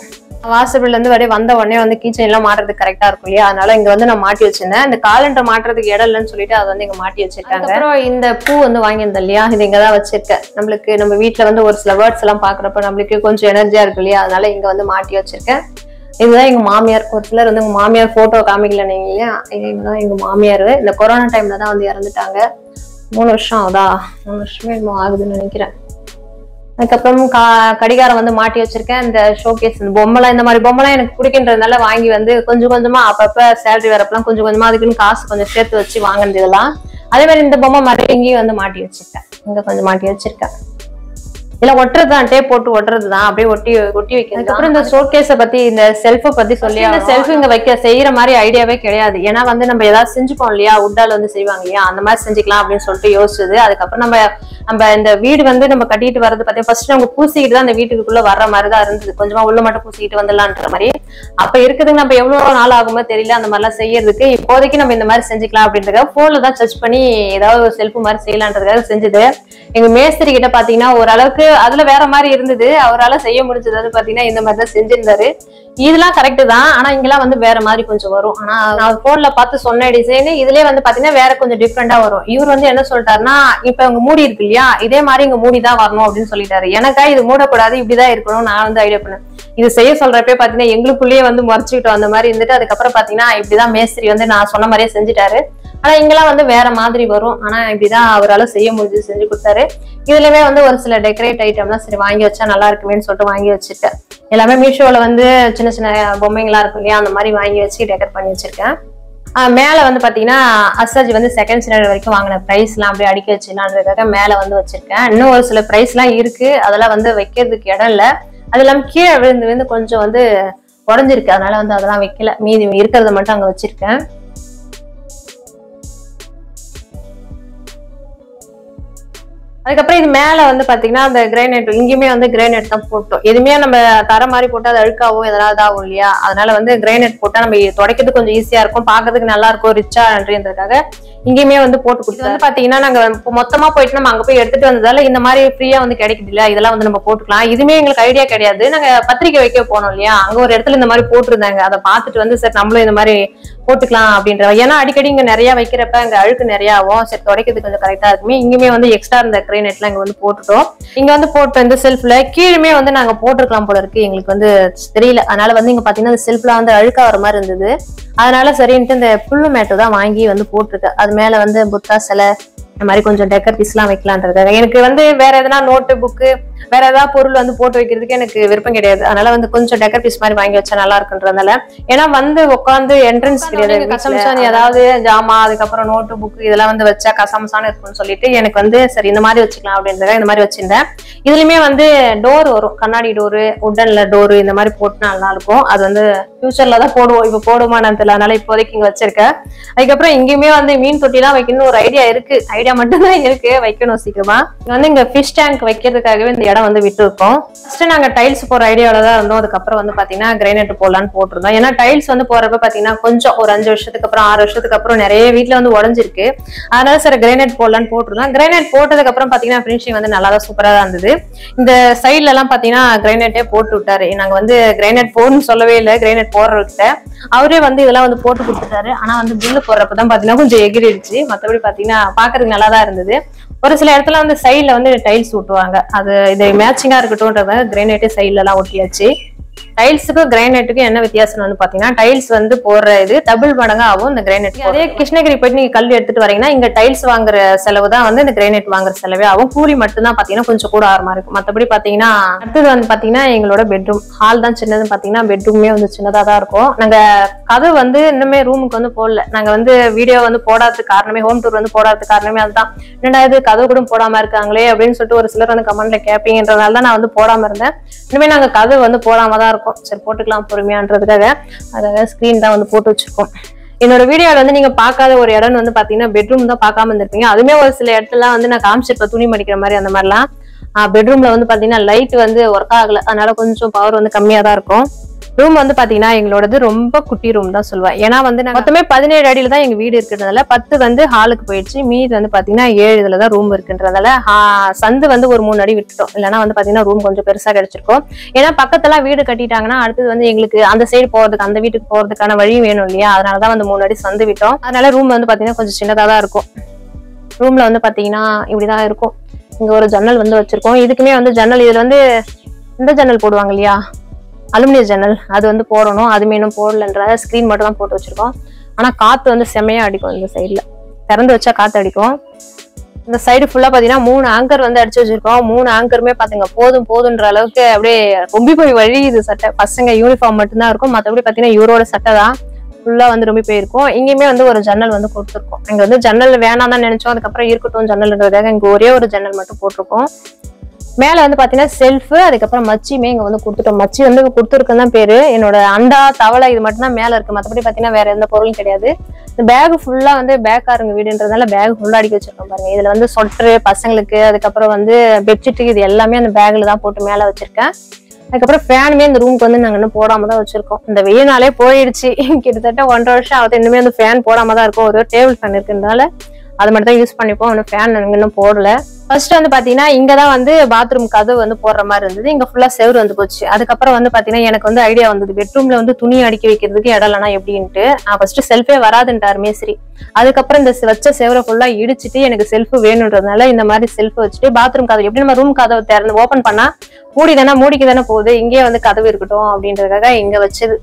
வாசபிள்ல இருந்து வரைய வந்த உடனே வந்து கீச்சன் எல்லாம் மாட்டுறதுக்கு கரெக்டா இருக்கும் இல்லையா, அதனால இங்க வந்து நான் மாட்டி வச்சிருந்தேன். இந்த காலண்டர் மாட்டுறதுக்கு இடம் இல்லைன்னு சொல்லிட்டு அதை வந்து இங்க மாட்டி வச்சிருக்காங்க. அப்புறம் இந்த பூ வந்து வாங்கியிருந்தேன் இல்லையா, இது இங்கதான் வச்சிருக்கேன். நம்மளுக்கு நம்ம வீட்டுல வந்து ஒரு சில வேர்ட்ஸ் எல்லாம் பாக்குறப்ப நம்மளுக்கு கொஞ்சம் எனர்ஜியா இருக்கு இல்லையா, அதனால இங்க வந்து மாட்டி வச்சிருக்கேன். இதுதான் எங்க மாமியார். ஒரு சிலர் வந்து எங்க மாமியார் போட்டோ காமிக்கல நீங்க இல்லையா, இதுதான் எங்க மாமியார். இந்த கொரோனா டைம்ல தான் வந்து இறந்துட்டாங்க. 3 வருஷம் ஆகுதா, 3 வருஷமே இன்னும் ஆகுதுன்னு நினைக்கிறேன். அதுக்கப்புறம் கடிகாரம் வந்து மாட்டி வச்சிருக்கேன். இந்த ஷோகேஸ் இந்த பொம்மைலாம், இந்த மாதிரி பொம்மைலாம் எனக்கு பிடிக்கின்றதுனால வாங்கி வந்து கொஞ்சம் கொஞ்சமா அப்பப்ப சேலரி வரப்பெல்லாம் கொஞ்சம் கொஞ்சமா அதுக்குன்னு காசு கொஞ்சம் சேர்த்து வச்சு வாங்கினது இதெல்லாம். அதே மாதிரி இந்த பொம்மை மறுபடியும் இங்கேயும் வந்து மாட்டி வச்சிருக்கேன், இங்க கொஞ்சம் மாட்டி வச்சிருக்கேன். இல்ல ஒட்டுறதுதான், டேப் போட்டு ஒட்டுறதுதான், அப்படியே ஒட்டி ஒட்டி வைக்கிறது. அதுக்கப்புறம் இந்த ஷோகேஸை பத்தி, இந்த செல்ஃபை பத்தி சொல்லி, அந்த செல்ஃப் இங்க வைக்க செய்யற மாதிரி ஐடியாவே கிடையாது. ஏன்னா வந்து நம்ம ஏதாவது செஞ்சுப்போம் இல்லையா, உட்டால் வந்து செய்வாங்க இல்லையா, அந்த மாதிரி செஞ்சுக்கலாம் அப்படின்னு சொல்லிட்டு யோசிச்சது. அதுக்கப்புறம் நம்ம இந்த வீடு வந்து நம்ம கட்டிட்டு வர்றது பார்த்தீங்கன்னா ஃபர்ஸ்ட் நம்ம பூசிக்கிட்டு தான் அந்த வீட்டுக்குள்ள வர்ற மாதிரி தான் இருந்தது. கொஞ்சமா உள்ள மட்டும் பூசிக்கிட்டு வந்துடலான்ற மாதிரி அப்ப இருக்குதுங்க. நம்ம எவ்வளவு நாள் ஆகுமோ தெரியல அந்த மாதிரிலாம் செய்யறதுக்கு. இப்போதைக்கு நம்ம இந்த மாதிரி செஞ்சுக்கலாம் அப்படின்றதுக்காக போன்ல தான் சர்ச் பண்ணி ஏதாவது ஒரு செல்ஃப் மாதிரி செய்யலான்றதுக்காக செஞ்சது. எங்க மேஸ்திரி கிட்ட பாத்தீங்கன்னா ஓரளவுக்கு அதுல வேற மாதிரி இருந்தது, அவரால் செய்ய முடிஞ்சது பாத்தீங்கன்னா இந்த மாதிரிதான் செஞ்சிருந்தாரு. இதெல்லாம் கரெக்ட் தான், ஆனா இங்கெல்லாம் வந்து வேற மாதிரி கொஞ்சம் வரும். ஆனா நான் போன்ல பார்த்து சொன்ன டிசைன் இதுலயே வந்து பாத்தீங்கன்னா வேற கொஞ்சம் டிஃப்ரெண்டா வரும். இவர் வந்து என்ன சொல்லிட்டாருன்னா, இப்ப இங்க மூடி இருக்கு இல்லையா, இதே மாதிரி இங்க மூடிதான் வரணும் அப்படின்னு சொல்லிட்டாரு. எனக்கா இது மூடக்கூடாது, இப்படிதான் இருக்கணும் நான் வந்து ஐடியா பண்ணேன். இது செய்ய சொல்றப்பே பாத்தீங்கன்னா எங்களுக்குள்ளேயே வந்து முறைச்சுக்கிட்டோம் அந்த மாதிரி இருந்துட்டு. அதுக்கப்புறம் பாத்தீங்கன்னா இப்படிதான் மேஸ்திரி வந்து நான் சொன்ன மாதிரியே செஞ்சுட்டாரு. ஆனா இங்கெல்லாம் வந்து வேற மாதிரி வரும், ஆனா இப்படிதான் அவரால் செய்ய முடிஞ்சது செஞ்சு கொடுத்தாரு. இதுலயுமே வந்து ஒரு சில டெக்கரேட் ஐட்டம்லாம் சரி வாங்கி வச்சா நல்லா இருக்குமேன்னு சொல்லிட்டு வாங்கி வச்சுட்டேன். எல்லாமே மீஷோல வந்து சின்ன சின்ன பொம்மைங்களா இருக்கும் இல்லையா, அந்த மாதிரி வாங்கி வச்சு டெக்கரேட் பண்ணி வச்சிருக்கேன். மேல வந்து பாத்தீங்கன்னா அசாஜ் வந்து செகண்ட் ஸ்டாண்டர்ட் வரைக்கும் வாங்கின பிரைஸ் எல்லாம் அப்படியே அடிக்க வச்சுலான்றதுக்காக மேல வந்து வச்சிருக்கேன். இன்னும் ஒரு சில பிரைஸ் எல்லாம் இருக்கு, அதெல்லாம் வந்து வைக்கிறதுக்கு இடம் இல்ல. அது இல்லாம கீழே விழுந்து வந்து கொஞ்சம் வந்து உடஞ்சிருக்கு, அதனால வந்து அதெல்லாம் வைக்கல. மீதி இருக்கிறத மட்டும் அங்க வச்சிருக்கேன். அதுக்கப்புறம் இது மேல வந்து பாத்தீங்கன்னா அந்த கிரைனைட், இங்கேயுமே வந்து கிரைனைட் தான் போட்டோம். எதுவுமே நம்ம தர மாதிரி போட்டா அது அழுக்காவும் எதனால ஆகும் இல்லையா, அதனால வந்து கிரைனைட் போட்டா நம்ம துடைக்கிறது கொஞ்சம் ஈஸியா இருக்கும், பாக்கிறதுக்கு நல்லா இருக்கும், ரிச்சா என்றதுக்காக இங்கேயுமே வந்து போட்டு கொடுத்தது. வந்து பாத்தீங்கன்னா நாங்க மொத்தமா போயிட்டு நம்ம அங்க போய் எடுத்துட்டு வந்ததால இந்த மாதிரி ஃப்ரீயா வந்து கிடைக்குது இல்லையா, இதெல்லாம் வந்து நம்ம போட்டுக்கலாம். இதுமே எங்களுக்கு ஐடியா கிடையாது. நாங்க பத்திரிக்கை வைக்க போனோம் இல்லையா, அங்க ஒரு இடத்துல இந்த மாதிரி போட்டிருந்தாங்க, அதை பார்த்துட்டு வந்து சரி நம்மளும் இந்த மாதிரி போட்டுக்கலாம் அப்படின்ற. ஏன்னா அடிக்கடி இங்க நிறைய வைக்கிறப்ப அங்க அழுக்கு நிறைய ஆகும், சரி துடைக்கிறது கொஞ்சம் கரெக்டா இருக்குமே. இங்குமே வந்து எக்ஸ்ட்ரா இந்த கிரைனெட்லாம் இங்க வந்து போட்டுட்டோம். இங்க வந்து போட்டு இந்த செல்ஃப்ல கீழுமே வந்து நாங்க போட்டுருக்கலாம் போல இருக்கு, எங்களுக்கு வந்து தெரியல. அதனால வந்து இங்க பாத்தீங்கன்னா இந்த செல்ஃப்லாம் வந்து அழுக்கா வர மாதிரி இருந்தது, அதனால சரின்ட்டு இந்த புல்லு மேட்டு தான் வாங்கி வந்து போட்டிருக்கேன். அது மேல வந்து புத்தா சிலை இந்த மாதிரி கொஞ்சம் டெக்கரேட்டிவ்ஸ் எல்லாம் வைக்கலான்றதுக்காக. எனக்கு வந்து வேற எதனா நோட்டு புக்கு வேற ஏதாவது பொருள் வந்து போட்டு வைக்கிறதுக்கு எனக்கு விருப்பம் கிடையாது, அதனால வந்து கொஞ்சம் டெக்கரேட்டிவ்ஸ் மாதிரி வாங்கி வச்சா நல்லா இருக்குன்றதுனால. ஏன்னா வந்து உட்காந்து என்ட்ரன்ஸ் கிடையாது, கசமசான் ஏதாவது ஜாமா அதுக்கப்புறம் நோட்டு புக்கு இதெல்லாம் வந்து வச்சா கசமசான்னு இருக்கும்னு சொல்லிட்டு எனக்கு வந்து சரி இந்த மாதிரி வச்சுக்கலாம் அப்படின்றதுக்காக இந்த மாதிரி வச்சிருந்தேன். இதுலயுமே வந்து டோர் வரும், கண்ணாடி டோரு, உடன்ல டோரு இந்த மாதிரி போட்டுனா நல்லா இருக்கும். அது வந்து ஃபியூச்சர்ல தான் போடுவோம், இப்ப போடுமான்னு தெரியல, அதனால இப்போதைக்கு இங்க வச்சிருக்கேன். அதுக்கப்புறம் இங்கேயுமே வந்து மீன் தொட்டிலாம் வைக்கணும்னு ஒரு ஐடியா இருக்கு, ஐடியா மட்டும் தான் இருக்கு, வைக்கணும் சீக்கிரமா. இங்க வந்து இங்க ஃபிஷ் டேங்க் வைக்கிறதுக்காகவே இந்த இடம் வந்து விட்டு இருக்கோம். ஃபர்ஸ்ட் நாங்க டைல்ஸ் போற ஐடியாவில தான் இருந்தோம். அதுக்கப்புறம் வந்து பாத்தீங்கன்னா கிரைனைட் போடலான்னு போட்டிருந்தோம். ஏன்னா டைல்ஸ் வந்து போறப்ப பாத்தீங்கன்னா கொஞ்சம் ஒரு 5 வருஷத்துக்கு அப்புறம் 6 வருஷத்துக்கு அப்புறம் நிறைய வீட்டுல வந்து உடஞ்சிருக்கு, அதனால சரி கிரைனைட் போடலான்னு போட்டிருந்தோம். கிரைனைட் போட்டதுக்கு அப்புறம் பாத்தீங்கன்னா பினிஷிங் வந்து நல்லா தான் சூப்பரா தான் இருந்தது. இந்த சைட்ல எல்லாம் பாத்தீங்கன்னா கிரைனைட்டே போட்டு விட்டாரு. நாங்க வந்து கிரைனைட் போடணும்னு சொல்லவே இல்லை, கிரைனைட் போடுறவர்கிட்ட அவரே வந்து இதெல்லாம் வந்து போட்டு கொடுத்துட்டாரு. ஆனா வந்து பில்லு போடுறப்பதான் பாத்தீங்கன்னா கொஞ்சம் எகிரிடுச்சு, மற்றபடி பாத்தீங்கன்னா பாக்குறதுக்கு நல்லா தான் இருந்தது. ஒரு சில இடத்துல வந்து சைட்ல வந்து டைல்ஸ் ஊட்டுவாங்க, அது இது மேட்சிங்கா இருக்கட்டும்ன்றத கிரைனைட்டு சைட்ல எல்லாம் ஒட்டியாச்சு. டைல்ஸுக்கும் கிரைனைட்டுக்கும் என்ன வித்தியாசம் வந்து பாத்தீங்கன்னா, டைல்ஸ் வந்து போடுற இது டபுள் மடங்கா ஆகும் இந்த கிரைனைட். அதே கிருஷ்ணகிரி போயிட்டு நீங்க கல் எடுத்துட்டு வரீங்கன்னா இங்க டைல்ஸ் வாங்குற செலவு தான் வந்து இந்த கிரைனைட் வாங்குற செலவே ஆகும். கூலி மட்டும் தான் பாத்தீங்கன்னா கொஞ்சம் கூட ஆரமா இருக்கும், மத்தபடி பாத்தீங்கன்னா. அடுத்தது வந்து பாத்தீங்கன்னா எங்களோட பெட்ரூம், ஹால் தான் சின்னதுன்னு பாத்தீங்கன்னா பெட்ரூமே வந்து சின்னதா தான் இருக்கும். நாங்க கதவு வந்து இன்னுமே ரூமுக்கு வந்து போடல. நாங்க வந்து வீடியோ வந்து போடாததுக்கு காரணமே, ஹோம் டூர் வந்து போடாததுக்கு காரணமே அதுதான். என்னடா இது கதவு கூட போடாம இருக்காங்களே அப்படின்னு சொல்லிட்டு ஒரு சிலர் வந்து கமெண்ட்ல கேப்பீங்கன்றதுனால தான் நான் வந்து போடாம இருந்தேன். இன்னுமே நாங்க கதவு வந்து போடாம தான் இருக்கும், சரி போட்டுக்கலாம் பொறுமையான்றதுக்காக அதாவது ஸ்கிரீன் தான் வந்து போட்டு வச்சிருக்கோம். என்னோட வீடியோல வந்து நீங்க பாக்காத ஒரு இடம் வந்து பாத்தீங்கன்னா பெட்ரூம் தான் பாக்காம இருந்திருப்பீங்க. அதுமே ஒரு சில இடத்துல வந்து நான் காமிச்சிருப்பேன், துணி மடிக்கிற மாதிரி அந்த மாதிரிலாம். பெட்ரூம்ல வந்து பாத்தீங்கன்னா லைட் வந்து ஒர்க் ஆகல, அதனால கொஞ்சம் பவர் வந்து கம்மியா தான் இருக்கும். ரூம் வந்து பாத்தீங்கன்னா எங்களோடது ரொம்ப குட்டி ரூம் தான் சொல்லுவேன். ஏன்னா வந்து மொத்தமே 17 அடியில தான் எங்க வீடு இருக்கிறதுனால 10 வந்து ஹாலுக்கு போயிடுச்சு, மீதி வந்து பாத்தீங்கன்னா 7 இதுலதான் ரூம் இருக்குன்றதால சந்து வந்து ஒரு 3 அடி விட்டுட்டோம். இல்லைன்னா வந்து பாத்தீங்கன்னா ரூம் கொஞ்சம் பெருசா கிடைச்சிருக்கும். ஏன்னா பக்கத்துல வீடு கட்டிட்டாங்கன்னா அடுத்தது வந்து எங்களுக்கு அந்த சைடு போறதுக்கு, அந்த வீட்டுக்கு போறதுக்கான வழி வேணும் இல்லையா, அதனாலதான் வந்து 3 அடி சந்து விட்டோம். அதனால ரூம் வந்து பாத்தீங்கன்னா கொஞ்சம் சின்னதா தான் இருக்கும். ரூம்ல வந்து பாத்தீங்கன்னா இப்படிதான் இருக்கும். இங்க ஒரு ஜன்னல் வந்து வச்சிருக்கோம். இதுக்குமே வந்து ஜன்னல், இதுல வந்து இந்த ஜன்னல் போடுவாங்க இல்லையா, அலுமினிய ஜன்னல், அது வந்து போடணும். அது மீனும் போடலன்ற ஸ்கிரீன் மட்டும் தான் போட்டு வச்சிருக்கோம். ஆனா காத்து வந்து செம்மையா அடிக்கும், இந்த சைட்ல திறந்து வச்சா காத்து அடிக்கும். இந்த சைடு ஃபுல்லா பாத்தீங்கன்னா 3 ஆங்கர் வந்து அடிச்சு வச்சிருக்கோம். 3 ஆங்கருமே பாத்தீங்க போதும் போதுன்ற அளவுக்கு அப்படியே ரொம்ப போய் வழி. இது சட்டை பசங்க யூனிஃபார்ம் மட்டும்தான் இருக்கும், மற்றபடி பாத்தீங்கன்னா இவரோட சட்டை தான் ஃபுல்லா வந்து ரொம்ப போயிருக்கும். இங்கேயுமே வந்து ஒரு ஜன்னல் வந்து கொடுத்துருக்கோம். இங்க வந்து ஜன்னல் வேணாம் தான் நினைச்சோம், அதுக்கப்புறம் இருக்கட்டும் ஜன்னல்ன்றதுக்காக இங்க ஒரே ஒரு ஜன்னல் மட்டும் போட்டிருக்கோம். மேலே வந்து பார்த்தீங்கன்னா செல்ஃபு, அதுக்கப்புறம் மச்சியுமே இங்கே வந்து கொடுத்துட்டோம். மச்சி வந்து கொடுத்துருக்குன்னு தான் பேர். என்னோட அண்டா தவளை இது மட்டும்தான் மேலே இருக்குது, மற்றபடி பார்த்தீங்கன்னா வேறு எந்த பொருளும் கிடையாது. இந்த பேக் ஃபுல்லாக வந்து பேக்காருங்க வீடுன்றதுனால பேக் ஃபுல்லாக அடிக்க வச்சுருக்கோம் பாருங்கள். இதில் வந்து சொட்டரு பசங்களுக்கு, அதுக்கப்புறம் வந்து பெட்ஷீட்டுக்கு, இது எல்லாமே அந்த பேக்கில் தான் போட்டு மேலே வச்சுருக்கேன். அதுக்கப்புறம் ஃபேனுமே இந்த ரூமுக்கு வந்து நாங்கள் இன்னும் போடாமல் தான் வச்சுருக்கோம். இந்த வெயில் நாளே போயிடுச்சு, கிட்டத்தட்ட 1.5 வருஷம் ஆகுது, இன்னுமே அந்த ஃபேன் போடாமல் தான் இருக்கும். ஒரு டேபிள் ஃபேன் இருக்குதுனால அது மட்டும் தான் யூஸ் பண்ணிப்போம். ஒன்றும் ஃபேன் நாங்கள் இன்னும் போடலை. ஃபர்ஸ்ட் வந்து பார்த்தீங்கன்னா இங்கே தான் வந்து பாத்ரூம் கதவு வந்து போடுற மாதிரி இருந்தது, இங்கே ஃபுல்லாக செவரு வந்து போச்சு. அதுக்கப்புறம் வந்து பார்த்தீங்கன்னா எனக்கு வந்து ஐடியா வந்தது, பெட்ரூமில் வந்து துணி அடுக்கி வைக்கிறதுக்கு இடம் இல்லைனா எப்படின்ட்டு. நான் ஃபர்ஸ்ட் செல்ஃபே வராதுன்ட்டாருமே சரி. அதுக்கப்புறம் இந்த வச்ச செவரை ஃபுல்லாக இடிச்சிட்டு எனக்கு செல்ஃபு வேணுன்றதுனால இந்த மாதிரி செல்ஃபு வச்சுட்டு பாத்ரூம் கதவு எப்படி நம்ம ரூம் கதவை திறந்து ஓப்பன் பண்ணால் மூடிக்கு தானே போகுது, இங்கேயே வந்து கதவு இருக்கட்டும் அப்படின்றதுக்காக இங்கே வச்சது.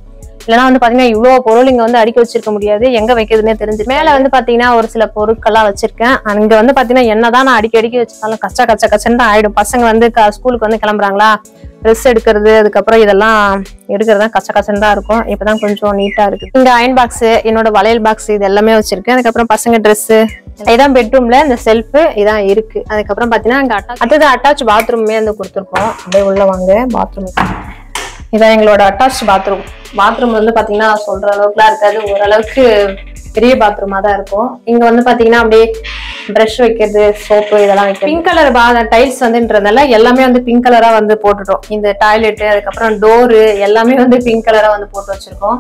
இல்லைனா வந்து பார்த்தீங்கன்னா இவ்வளோ பொருள் இங்கே வந்து அடிக்க வச்சிருக்க முடியாது, எங்கே வைக்கிறதுனே தெரிஞ்சு. மேலே வந்து பார்த்தீங்கன்னா ஒரு சில பொருட்கள்லாம் வச்சிருக்கேன். அங்கே வந்து பார்த்தீங்கன்னா என்ன தான் நான் அடிக்கடிக்க வச்சிருந்தாலும் கச்சா கச்சன்னு தான் ஆகிடும். பசங்க வந்து ஸ்கூலுக்கு வந்து கிளம்புறாங்களா, ட்ரெஸ் எடுக்கிறது, அதுக்கப்புறம் இதெல்லாம் எடுக்கிறதா கச்சன்னு தான் இருக்கும். இப்போ தான் கொஞ்சம் நீட்டாக இருக்குது. இங்கே அயன் பாக்ஸு, என்னோட வளையல் பாக்ஸ், இது எல்லாமே வச்சிருக்கேன். அதுக்கப்புறம் பசங்க ட்ரெஸ்ஸு, இதான் பெட்ரூமில் இந்த செல்ஃபு இதான் இருக்குது. அதுக்கப்புறம் பார்த்தீங்கன்னா அங்கே அட்டாச் பாத்ரூமே வந்து கொடுத்துருக்கோம். அப்படியே உள்ளே வாங்க, பாத்ரூம் இதான் எங்களோட அட்டாச் பாத்ரூம். பாத்ரூம் வந்து பார்த்தீங்கன்னா சொல்கிற அளவுக்குலாம் இருக்காது, ஓரளவுக்கு பெரிய பாத்ரூமாக தான் இருக்கும். இங்கே வந்து பார்த்தீங்கன்னா அப்படியே ப்ரஷ் வைக்கிறது, சோப்பு, இதெல்லாம் வைக்கிறது. பிங்க் கலர் டைல்ஸ் வந்துன்றதுனால எல்லாமே வந்து பிங்க் கலராக வந்து போட்டுட்டோம். இந்த டாய்லெட்டு, அதுக்கப்புறம் டோரு எல்லாமே வந்து பிங்க் கலராக வந்து போட்டு வச்சுருக்கோம்.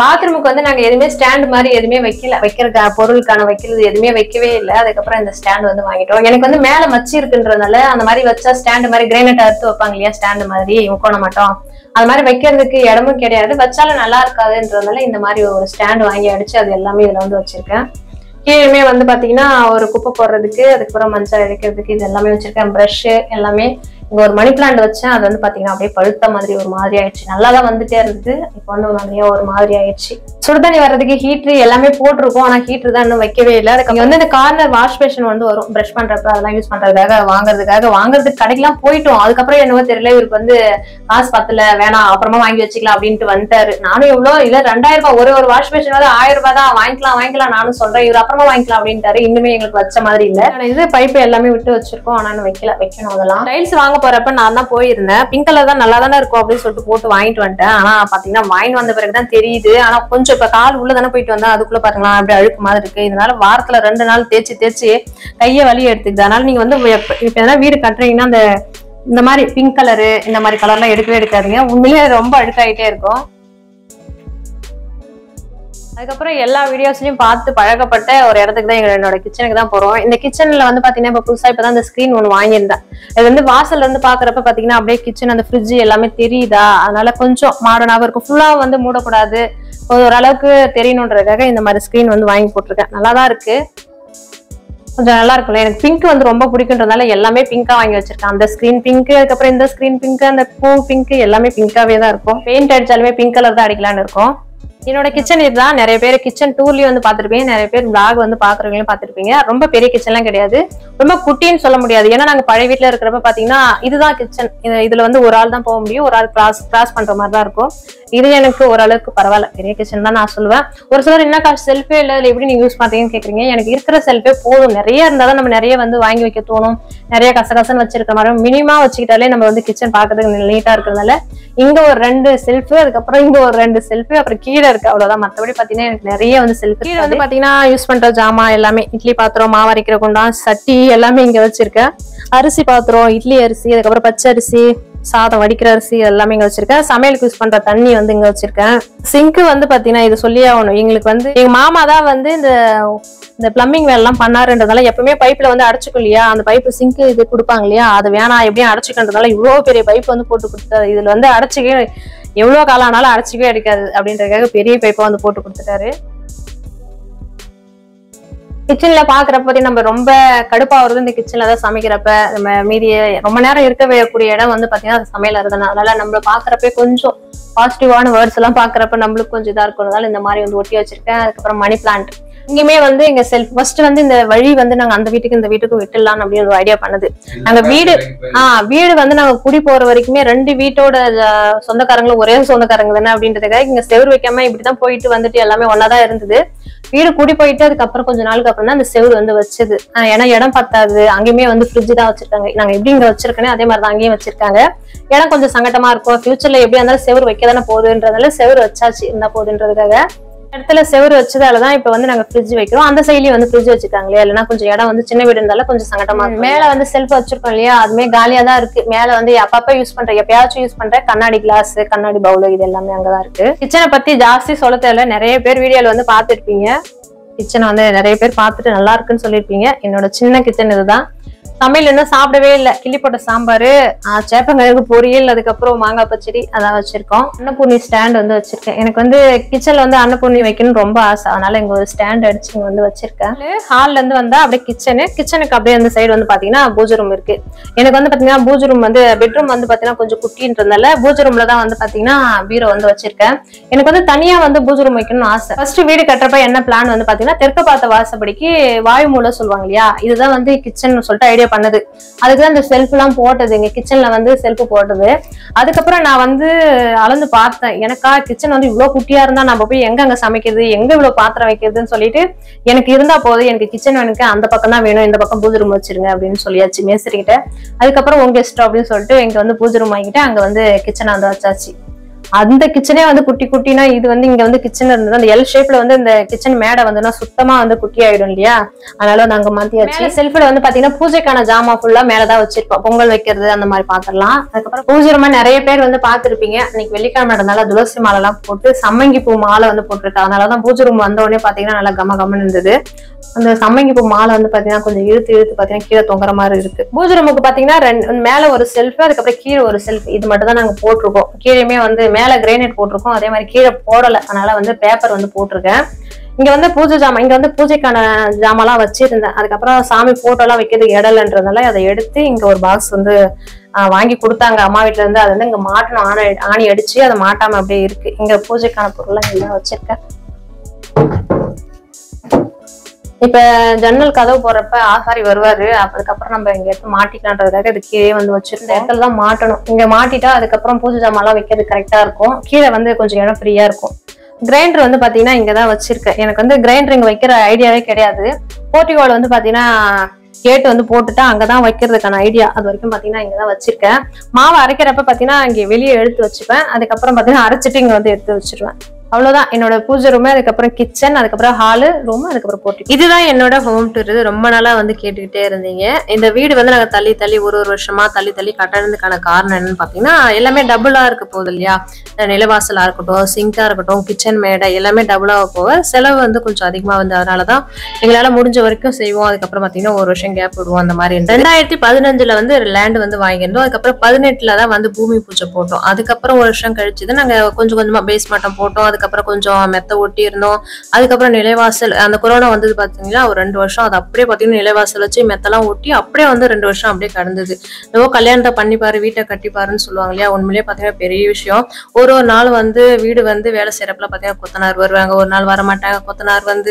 பாத்ரூமுக்கு வந்து நாங்கள் எதுவுமே ஸ்டாண்ட் மாதிரி எதுவுமே வைக்கல, வைக்கிற பொருளுக்கான வைக்கிறது எதுவுமே வைக்கவே இல்லை. அதுக்கப்புறம் இந்த ஸ்டாண்ட் வந்து வாங்கிட்டோம். எனக்கு வந்து மேலே மச்சி இருக்குன்றதுனால அந்த மாதிரி வச்சா ஸ்டாண்டு மாதிரி கிரானைட் அறுத்து வைப்பாங்க இல்லையா, ஸ்டாண்டு மாதிரி உட்கார மாட்டோம், அது மாதிரி வைக்கிறதுக்கு இடமும் கிடையாது, வச்சாலும் நல்லா இருக்காதுன்றதுனால இந்த மாதிரி ஒரு ஸ்டாண்டு வாங்கி அடிச்சு அது எல்லாமே இதில் வந்து வச்சிருக்கேன். கீழே வந்து பார்த்தீங்கன்னா ஒரு குப்பை போடுறதுக்கு, அதுக்கப்புறம் மஞ்சள் இறைக்கிறதுக்கு இது எல்லாமே வச்சிருக்கேன். ப்ரஷ்ஷு எல்லாமே. இங்கே ஒரு மணி பிளான்ட் வச்சேன், அது வந்து பார்த்தீங்கன்னா அப்படியே பழுத்த மாதிரி ஒரு மாதிரி ஆயிடுச்சு. நல்லா தான் வந்துட்டே இருந்தது, இப்போ வந்து மாதிரியா ஒரு மாதிரி ஆயிடுச்சு. சுடுதண்ணி வர்றதுக்கு ஹீட்ரு எல்லாமே போட்டிருக்கோம், ஆனால் ஹீட்ரு தான் இன்னும் வைக்கவே இல்லை. அதுக்கு வந்து இந்த கார்னர் வாஷ் பேஷன் வந்து வரும், ப்ரஷ் பண்ணுறப்ப அதெல்லாம் யூஸ் பண்ணுறதுக்காக வாங்குறதுக்கு கடைக்கெல்லாம் போயிட்டோம். அதுக்கப்புறம் என்னவோ தெரியல, இவருக்கு வந்து காசு பத்தல, வேணாம் அப்புறமா வாங்கி வச்சுக்கலாம் அப்படின்ட்டு வந்துட்டாரு. நானும் எவ்வளோ இல்லை, 2000 ரூபாய் ஒரு வாஷ் பேஷன் வந்து 1000 ரூபாய் தான், வாங்கிக்கலாம் நானும் சொல்கிறேன். இவர் அப்புறமா வாங்கிக்கலாம் அப்படின்ட்டாரு. இன்னுமே எங்களுக்கு வச்ச மாதிரி இல்லை. இது பைப்பு எல்லாமே விட்டு வச்சிருக்கோம், ஆனால் இன்னும் வைக்கல, வைக்கணும். அதெல்லாம் டைல்ஸ் வாங்க போறப்ப நான் தான் போயிருந்தேன், பிங்க் கலர் தான் நல்லா தானே இருக்கும் அப்படின்னு சொல்லிட்டு போட்டு வாங்கிட்டு வந்துட்டேன். ஆனா பாத்தீங்கன்னா வாங்கிட்டு வந்த பிறகுதான் தெரியுது, ஆனா கொஞ்சம் இப்ப கால் உள்ளதானே போயிட்டு வந்தா அதுக்குள்ள பாருங்களா அப்படி அழுக்கு மாதிரி இருக்கு. இதனால வாரத்துல 2 நாள் தேய்ச்சி கையை வலி எடுத்துக்குது. அதனால நீங்க வந்து இப்ப எதனா வீடு கட்டுறீங்கன்னா இந்த மாதிரி பிங்க் கலரு இந்த மாதிரி கலர்லாம் எடுக்கவே எடுக்காதீங்க, உண்மையிலேயே ரொம்ப அழுக்காயிட்டே இருக்கும். அதுக்கப்புறம் எல்லா வீடியோஸ்லையும் பார்த்து பழக்கப்பட்ட ஒரு இடத்துக்கு தான் என்னோட கிச்சனுக்கு தான் போகிறோம். இந்த கிச்சனில் வந்து பார்த்தீங்கன்னா இப்போ புதுசாக இப்போ தான் இந்த ஸ்க்ரீன் ஒன்று வாங்கியிருந்தேன். இது வந்து வாசல்லேருந்து பார்க்குறப்ப பார்த்தீங்கன்னா அப்படியே கிச்சன், அந்த ஃப்ரிட்ஜ் எல்லாமே தெரியுதா, அதனால கொஞ்சம் மாடர்னாகவும் இருக்கும். ஃபுல்லாக வந்து மூடக்கூடாது, ஓரளவுக்கு தெரியணுன்றதுக்காக இந்த மாதிரி ஸ்க்ரீன் வந்து வாங்கி போட்டிருக்கேன். நல்லா தான் இருக்குது, கொஞ்சம் நல்லா இருக்கும்ல. எனக்கு பிங்க் வந்து ரொம்ப பிடிக்குன்றதுனால எல்லாமே பிங்காக வாங்கி வச்சிருக்கேன். அந்த ஸ்க்ரீன் பிங்க், அதுக்கப்புறம் இந்த ஸ்க்ரீன் பிங்க், அந்த பூ பிங்க், எல்லாமே பிங்காகவே தான் இருக்கும். பெயிண்ட் அடித்தாலுமே பிங்க் கலர் தான் அடிக்கலான்னு இருக்கும். என்னோட கிச்சன் இதுதான். நிறைய பேர் கிச்சன் டூர்லயும் வந்து பார்த்துருப்பீங்க, நிறைய பேர் பிளாக் வந்து பாக்குறவங்களையும் பார்த்துருப்பீங்க. ரொம்ப பெரிய கிச்சன்லாம் கிடையாது, ரொம்ப குட்டின்னு சொல்ல முடியாது. ஏன்னா நாங்கள் பழைய வீட்டில் இருக்கிறப்ப பார்த்தீங்கன்னா இதுதான் கிச்சன். இதுல வந்து ஒரு ஆள் தான் போக முடியும், ஒரு ஆள் கிராஸ் பண்ற மாதிரி தான் இருக்கும். இது எனக்கு ஓரளவுக்கு பரவாயில்ல, பெரிய கிச்சன் தான் நான் சொல்லுவேன். ஒரு சிலர் என்ன செல்ஃபே இல்லை எப்படி நீங்க யூஸ் பார்த்தீங்கன்னு கேட்குறீங்க. எனக்கு இருக்கிற செல்ஃபே போதும், நிறைய இருந்தாலும் நம்ம நிறைய வந்து வாங்கி வைக்க தோணும். நிறைய கசகசன்னு வச்சிருக்கிற மாதிரி மினிமா வச்சுக்கிட்டாலே நம்ம வந்து கிச்சன் பார்க்கறதுக்கு நீட்டாக இருக்கிறதுனால இங்கே ஒரு 2 செல்ஃபு, அதுக்கப்புறம் இங்கே ஒரு 2 செல்ஃபு, அப்புறம் கீழே இருக்கு, அவ்வளோதான். மற்றபடி பார்த்தீங்கன்னா எனக்கு நிறைய வந்து செல்ஃபு. கீழே வந்து பார்த்தீங்கன்னா யூஸ் பண்ணுற ஜாமான் எல்லாமே, இட்லி பாத்திரம், மாவு அரைக்கிற குண்டான், சட்டி எல்லாமே இங்கே வச்சிருக்கேன். அரிசி பாத்திரம், இட்லி அரிசி, அதுக்கப்புறம் பச்சை அரிசி, சாதம் வடிக்கிற அரிசி எல்லாமே இங்கே வச்சிருக்கேன். சமையலுக்கு யூஸ் பண்ற தண்ணி வந்து இங்கே வச்சிருக்கேன். சிங்க்கு வந்து பார்த்தீங்கன்னா இது சொல்லி ஆகணும், எங்களுக்கு வந்து எங்க மாமா தான் வந்து இந்த பிளம்பிங் வேலை எல்லாம் பண்ணாருன்றதால எப்பவுமே பைப்ல வந்து அடைச்சிக்கும் இல்லையா, அந்த பைப்பு சிங்க்கு இது கொடுப்பாங்க இல்லையா, அது வேணாம் எப்படியும் அடைச்சிக்கின்றதுனால இவ்வளோ பெரிய பைப் வந்து போட்டு கொடுத்தாரு. இதுல வந்து அடைச்சிக்கவே எவ்வளோ காலம் ஆனாலும் அடைச்சிக்கவே அடிக்காது அப்படின்றதுக்காக பெரிய பைப்பை வந்து போட்டு கொடுத்துட்டாரு. கிச்சன்ல பாக்குறப்ப பத்தி நம்ம ரொம்ப கடுப்பா வருது. இந்த கிச்சன்ல தான் சமைக்கிறப்ப நம்ம மீதிய ரொம்ப நேரம் இருக்கவே கூடிய இடம் வந்து பாத்தீங்கன்னா சமையல் அறைதான். அதனால நம்மள பாக்குறப்ப கொஞ்சம் பாசிட்டிவான வேர்ட்ஸ் எல்லாம் பாக்குறப்ப நம்மளுக்கு கொஞ்சம் இதா இருக்கிறதால இந்த மாதிரி வந்து ஒட்டி வச்சிருக்கேன். அதுக்கப்புறம் மணி பிளான்ட், இங்கேயுமே வந்து எங்க செல்ஃப் ஃபர்ஸ்ட் வந்து இந்த வழி வந்து நாங்க அந்த வீட்டுக்கு இந்த வீட்டுக்கு விட்டுடலாம் அப்படின்னு ஒரு ஐடியா பண்ணுது. நாங்க வீடு வந்து நாங்க குடி போற வரைக்குமே ரெண்டு வீட்டோட சொந்தக்காரங்களும் ஒரே சொந்தக்காரங்க தானே அப்படின்றதுக்காக இங்க செவரு வைக்காம இப்படிதான் போயிட்டு வந்துட்டு எல்லாமே ஒன்னாதான் இருந்தது. வீடு கூடி போயிட்டு அதுக்கப்புறம் கொஞ்ச நாளுக்கு அப்புறம் தான் அந்த செவரு வந்து வச்சது. ஏன்னா இடம் பத்தாது, அங்கேயுமே வந்து ஃப்ரிட்ஜ் தான் வச்சிருக்காங்க. நாங்க எப்படி இங்க வச்சிருக்கேனே அதே மாதிரிதான் அங்கேயும் வச்சிருக்காங்க. ஏன்னா கொஞ்சம் சங்கடமா இருக்கும், ஃபியூச்சர்ல எப்படியா இருந்தாலும் செவரு வைக்க தானே போகுதுன்றதுனால செவரு வச்சாச்சு இருந்தா போகுதுன்றதுக்காக இடத்துல செவரு வச்சதாலதான் இப்ப வந்து நாங்க ஃப்ரிட்ஜ் வைக்கிறோம். அந்த சைட்லயும் வந்து ஃப்ரிட்ஜ் வச்சிருக்காங்க இல்லையா, இல்லைன்னா கொஞ்சம் இடம் வந்து சின்ன வீடு இருந்தாலும் கொஞ்சம் சங்கடமா இருக்கும். மேல வந்து செல்ஃப் வச்சிருக்கோம் இல்லையா, அதுமே காலியா தான் இருக்கு. மேல வந்து அப்பப்ப யூஸ் பண்ற எப்பயாச்சும் யூஸ் பண்ற கண்ணாடி கிளாஸ், கண்ணாடி பவுல், இது எல்லாமே அங்கதான் இருக்கு. கிச்சனை பத்தி ஜாஸ்தி சொல்ல தேவையில்ல, நிறைய பேர் வீடியோல வந்து பாத்துருப்பீங்க. கிச்சனை வந்து நிறைய பேர் பாத்துட்டு நல்லா இருக்குன்னு சொல்லியிருப்பீங்க. என்னோட சின்ன கிச்சன் இதுதான். சமையல் இன்னும் சாப்பிடவே இல்லை. கிள்ளி போட்ட சாம்பார், சேப்பங்கிழங்கு பொரியல், அதுக்கப்புறம் மாங்காய் பச்சடி அதான் வச்சிருக்கோம். அன்னபூர்ணி ஸ்டாண்ட் வந்து வச்சிருக்கேன். எனக்கு வந்து கிச்சன்ல வந்து அன்னபூர்ணி வைக்கணும்னு ரொம்ப ஆசை, அதனால இங்க ஒரு ஸ்டாண்ட் அடிச்சு இங்க வந்து வச்சிருக்கேன். ஹால்ல இருந்து வந்தா அப்படியே கிச்சனு, கிச்சனுக்கு அப்படியே அந்த சைடு வந்து பாத்தீங்கன்னா பூஜை ரூம் இருக்கு. எனக்கு வந்து பாத்தீங்கன்னா பூஜை ரூம் வந்து பெட்ரூம் வந்து பாத்தீங்கன்னா கொஞ்சம் குட்டின்றதுனால பூஜை ரூம்ல தான் வந்து பாத்தீங்கன்னா பீரோ வந்து வச்சிருக்கேன். எனக்கு வந்து தனியா வந்து பூஜை ரூம் வைக்கணும்னு ஆசை. ஃபர்ஸ்ட் வீடு கட்டுறப்ப என்ன பிளான் வந்து பாத்தீங்கன்னா தெற்கு பார்த்த வாசப்படிக்கு வாயு மூலை சொல்லுவாங்க இல்லையா, இதுதான் வந்து கிச்சன் சொல்லிட்டு ஐடியா பண்ணது. அதுக்குதான் அந்த செல்ஃப் எல்லாம் போட்டது, எங்க கிச்சன்ல வந்து செல்ஃப் போட்டது. அதுக்கப்புறம் நான் வந்து அளந்து பார்த்தேன், எனக்கா கிச்சன் வந்து இவ்வளவு குட்டியா இருந்தா நம்ம போய் எங்க அங்க சமைக்கிறது, எங்க இவ்வளவு பாத்திரம் வைக்கிறதுன்னு சொல்லிட்டு எனக்கு இருந்தா போதும், எனக்கு கிச்சன் எனக்கு அந்த பக்கம் தான் வேணும், இந்த பக்கம் பூஜை ரூம் வச்சிருங்க அப்படின்னு சொல்லியாச்சு மேஸ்திரிக்கிட்ட. அதுக்கப்புறம் உங்க இஷ்டம் அப்படின்னு சொல்லிட்டு இங்க வந்து பூஜை ரூம் வாங்கிட்டு அங்க வந்து கிச்சன் வந்து வச்சாச்சு. அந்த கிச்சனே வந்து குட்டி குட்டினா, இது வந்து இங்க வந்து கிச்சன் இருந்தது அந்த எல் ஷேப்ல வந்து இந்த கிச்சன் மேடை வந்து சுத்தமா வந்து குட்டி ஆயிடும் இல்லையா, அதனால நாங்க மாத்தியாச்சு. செல்ஃப்ல வந்து பாத்தீங்கன்னா பூஜைக்கான ஜாமான் ஃபுல்லா மேலதான் வச்சிருப்போம், பொங்கல் வைக்கிறது அந்த மாதிரி பாத்திரலாம். அதுக்கப்புறம் பூஜை ரூமா நிறைய பேர் வந்து பாத்திருப்பீங்க, இன்னைக்கு வெள்ளிக்கிழமை நடந்தால துளசி மாலை எல்லாம் போட்டு சம்மங்கி பூ மாலை வந்து போட்டிருக்கா, அதனாலதான் பூஜை ரூம் வந்த உடனே பாத்தீங்கன்னா நல்லா கம கமன்னு இருந்தது. அந்த சம்மங்கி பூ மாலை வந்து பாத்தீங்கன்னா கொஞ்சம் இழுத்து இழுத்து பாத்தீங்கன்னா கீழே தொங்குற மாதிரி இருக்கு. பூஜை ரூமுக்கு பாத்தீங்கன்னா மேல ஒரு செல்ஃப், அதுக்கப்புறம் கீழே ஒரு செல்ஃப், இது மட்டும் தான் நாங்க போட்டிருக்கோம். கீழேயுமே வந்து மேல கிரேனைட் போட்டிருக்கோம், அதே மாதிரி கீழே போடல, அதனால வந்து பேப்பர் வந்து போட்டிருக்கேன். இங்க வந்து பூஜை ஜாமான், இங்க வந்து பூஜைக்கான ஜாமான்லாம் வச்சிருந்தேன். அதுக்கப்புறம் சாமி போட்டோ எல்லாம் வைக்கிறது இடலன்றதுனால அதை எடுத்து இங்க ஒரு பாக்ஸ் வந்து வாங்கி கொடுத்தாங்க அம்மா வீட்டுல இருந்து. அது வந்து இங்க மாட்டணும், ஆணி அடிச்சு அதை மாட்டாம அப்படியே இருக்கு. இங்க பூஜைக்கான பொருள்லாம் எல்லாம் வச்சிருக்கேன். இப்ப ஜன்னல் கதவு போறப்ப ஆசாரி வருவாரு, அதுக்கப்புறம் நம்ம இங்க எடுத்து மாட்டிக்கலான்றதுக்காக இது கீழே வந்து வச்சிருந்த இடத்துல தான் மாட்டணும். இங்க மாட்டிட்டா அதுக்கப்புறம் பூஜை ஜாமான்லாம் வைக்கிறது கரெக்டா இருக்கும். கீழே வந்து கொஞ்சம் இடம் ஃப்ரீயா இருக்கும். கிரைண்டர் வந்து பாத்தீங்கன்னா இங்கதான் வச்சிருக்கேன். எனக்கு வந்து கிரைண்டர் இங்க வைக்கிற ஐடியாவே கிடையாது. போர்ட்டிகோல வந்து பாத்தீங்கன்னா கேட்டு வந்து போட்டுட்டு அங்கதான் வைக்கிறதுக்கான ஐடியா, அது வரைக்கும் பாத்தீங்கன்னா இங்கதான் வச்சிருக்கேன். மாவை அரைக்கிறப்ப பாத்தீங்கன்னா இங்க வெளியே எடுத்து வச்சுப்பேன், அதுக்கப்புறம் பாத்தீங்கன்னா அரைச்சிட்டு இங்க வந்து எடுத்து வச்சிருவேன். அவ்வளவுதான் என்னோட பூஜை ரூம், அதுக்கப்புறம் கிச்சன், அதுக்கப்புறம் ஹாலு ரூம், அதுக்கப்புறம் போட்டு. இதுதான் என்னோட ஹோம் டூர். ரொம்ப நாளா வந்து கேட்டுக்கிட்டே இருந்தீங்க. இந்த வீடு வந்து நாங்க தள்ளி தள்ளி ஒரு வருஷமா தள்ளி கட்டறதுக்கான காரணம் என்னன்னு பாத்தீங்கன்னா எல்லாமே டபுளா இருக்க போகுது இல்லையா. நிலவாசலா இருக்கட்டும், சிங்கா இருக்கட்டும், கிச்சன் மேடை எல்லாமே டபுளா போக செலவு வந்து கொஞ்சம் அதிகமா வந்து அதனாலதான் எங்களால முடிஞ்ச வரைக்கும் செய்வோம். அதுக்கப்புறம் பாத்தீங்கன்னா ஒரு வருஷம் கேப் விடுவோம். அந்த மாதிரி 2015 வந்து லேண்ட் வந்து வாங்கியிருந்தோம். அதுக்கப்புறம் 2018 வந்து பூமி பூஜை போட்டோம். அதுக்கப்புறம் ஒரு வருஷம் கழிச்சுதான் நாங்க கொஞ்சம் கொஞ்சமா பேஸ் மட்டம் போட்டோம். அதுக்கப்புறம் கொஞ்சம் மெத்த ஒட்டி இருந்தோம். அதுக்கப்புறம் நிலைவாசல், அந்த கொரோனா வந்தது பாத்தீங்கன்னா ஒரு 2 வருஷம் அது அப்படியே பாத்தீங்கன்னா நிலைவாசல் வச்சு மெத்தெல்லாம் ஒட்டி அப்படியே வந்து 2 வருஷம் அப்படியே கடந்தது. நம்ம கல்யாணத்தை பண்ணிப்பாரு, வீட்டை கட்டிப்பாருன்னு சொல்லுவாங்க இல்லையா, உண்மையிலேயே பாத்தீங்கன்னா பெரிய விஷயம். ஒரு நாள் வந்து வீடு வந்து வேலை செய்யறப்பல பாத்தீங்கன்னா கொத்தனார் வருவாங்க, ஒரு நாள் வரமாட்டாங்க. கொத்தனார் வந்து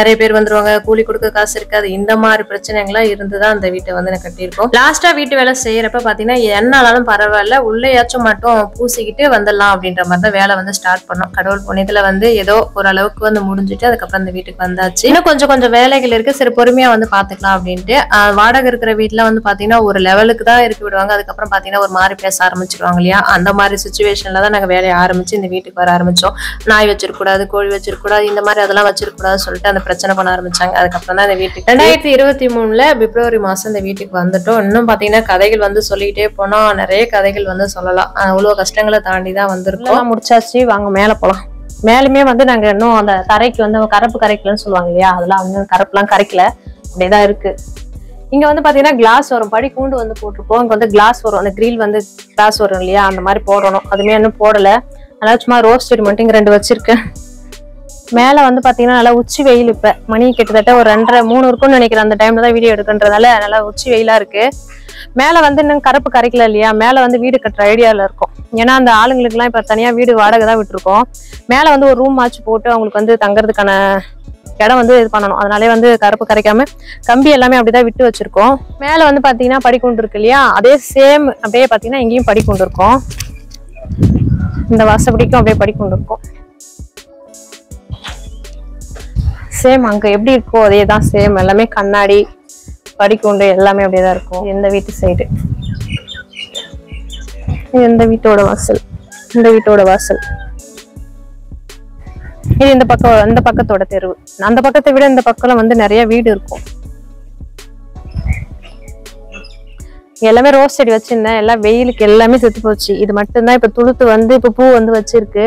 நிறைய பேர் வந்துருவாங்க, கூலி கொடுக்க காசு இருக்காது. இந்த மாதிரி பிரச்சனைகள்லாம் இருந்துதான் அந்த வீட்டை வந்து நான் கட்டியிருக்கோம். லாஸ்டா வீட்டு வேலை செய்யறப்ப பாத்தீங்கன்னா என்னாலும் பரவாயில்ல, உள்ளேயாச்சும் மட்டும் பூசிக்கிட்டு வந்துடலாம் அப்படின்ற மாதிரி தான் வேலை வந்து ஸ்டார்ட் பண்ணோம். கடவுள் புண்ணியத்துல வந்து ஏதோ ஓரளவுக்கு வந்து முடிஞ்சுட்டு அதுக்கப்புறம் அந்த வீட்டுக்கு வந்தாச்சு. இன்னும் கொஞ்சம் கொஞ்சம் வேலைகள் இருக்கு, சரி பொறுமையா வந்து பாத்துக்கலாம் அப்படின்ட்டு. வாடகை இருக்கிற வீட்டுல வந்து பாத்தீங்கன்னா ஒரு லெவலுக்கு தான் இருக்க விடுவாங்க, அதுக்கப்புறம் பாத்தீங்கன்னா ஒரு மாதிரி பேச ஆரம்பிச்சிருவாங்க இல்லையா. அந்த மாதிரி சுச்சுவேஷன்ல தான் நாங்க வேலையை ஆரம்பிச்சு இந்த வீட்டுக்கு வர ஆரம்பிச்சோம். நாய் வச்சிருக்கூடாது, கோழி வச்சிருக்கூடாது, இந்த மாதிரி அதெல்லாம் வச்சிருக்கூடாதுன்னு சொல்லிட்டு அந்த பிரச்சனை பண்ண ஆரம்பிச்சாங்க. அதுக்கப்புறம் தான் இந்த வீட்டுக்கு 2023 பிப்ரவரி மாதம் இந்த வீட்டுக்கு வந்துட்டோம். இன்னும் பாத்தீங்கன்னா கதைகள் வந்து சொல்லிட்டே போனா நிறைய கதைகள் வந்து சொல்லலாம். அவ்வளவு கஷ்டங்களை தாண்டி தான் வந்திருக்கோம். முடிச்சாச்சு, வாங்க மேல போலாம். மேலுமே வந்து நாங்க இன்னும் அந்த கரைக்கு வந்து கரப்பு கரைக்கலன்னு சொல்லுவாங்க இல்லையா, அதெல்லாம் வந்து கரப்புலாம் கரைக்கல, அப்படியேதான் இருக்கு. இங்க வந்து பாத்தீங்கன்னா கிளாஸ் வரும், படி கூண்டு வந்து போட்டிருப்போம். இங்க வந்து கிளாஸ் வரும், அந்த கிரில் வந்து கிளாஸ் வரும் இல்லையா, அந்த மாதிரி போடணும். அதுமே இன்னும் போடல, அதனால சும்மா ரோஸ் செடி மட்டும் இங்க 2 வச்சிருக்கேன். மேல வந்து பாத்தீங்கன்னா நல்லா உச்சி வெயில். இப்ப மணி கிட்டத்தட்ட ஒரு 2:30 3 இருக்கும்னு நினைக்கிறேன். அந்த டைம்ல தான் வீடியோ எடுக்கின்றதால நல்லா உச்சி வெயிலா இருக்கு. மேல வந்து இன்னும் கரப்பு கரைக்கல இல்லையா, மேல வந்து வீடு கட்டுற ஐடியால இருக்கும். ஏன்னா அந்த ஆளுங்களுக்கு எல்லாம் இப்ப தனியா வீடு வாடகை தான் விட்டுருக்கோம். மேல வந்து ஒரு ரூம் ஆச்சு போட்டு அவங்களுக்கு வந்து தங்கறதுக்கான இடம் வந்து இது பண்ணணும். அதனாலே வந்து கருப்பு கரைக்காம கம்பி எல்லாமே அப்படிதான் விட்டு வச்சிருக்கோம். மேல வந்து பாத்தீங்கன்னா படிக்கூண்டு இருக்கு இல்லையா, அதே சேம் அப்படியே பாத்தீங்கன்னா இங்கேயும் படிக்கூண்டு இருக்கும். இந்த வாசப்படிக்கும் அப்படியே படிக்கூண்டு இருக்கும். சேம் அங்க எப்படி இருக்கோ அதே தான் சேம், எல்லாமே கண்ணாடி படிக்கூண்டு எல்லாமே அப்படியேதான் இருக்கும். இந்த வீட்டு சைடு இந்த வீட்டோட வாசல், இந்த வீட்டோட வாசல், இது இந்த பக்கம், அந்த பக்கத்தோட தெருவு. அந்த பக்கத்தை விட இந்த பக்கம் வந்து நிறைய வீடு இருக்கும். எல்லாமே ரோஸ் செடி வச்சிருந்தேன், எல்லாம் வெயிலுக்கு எல்லாமே செத்து போச்சு. இது மட்டும்தான் இப்ப துளுத்து வந்து இப்ப பூ வந்து வச்சிருக்கு.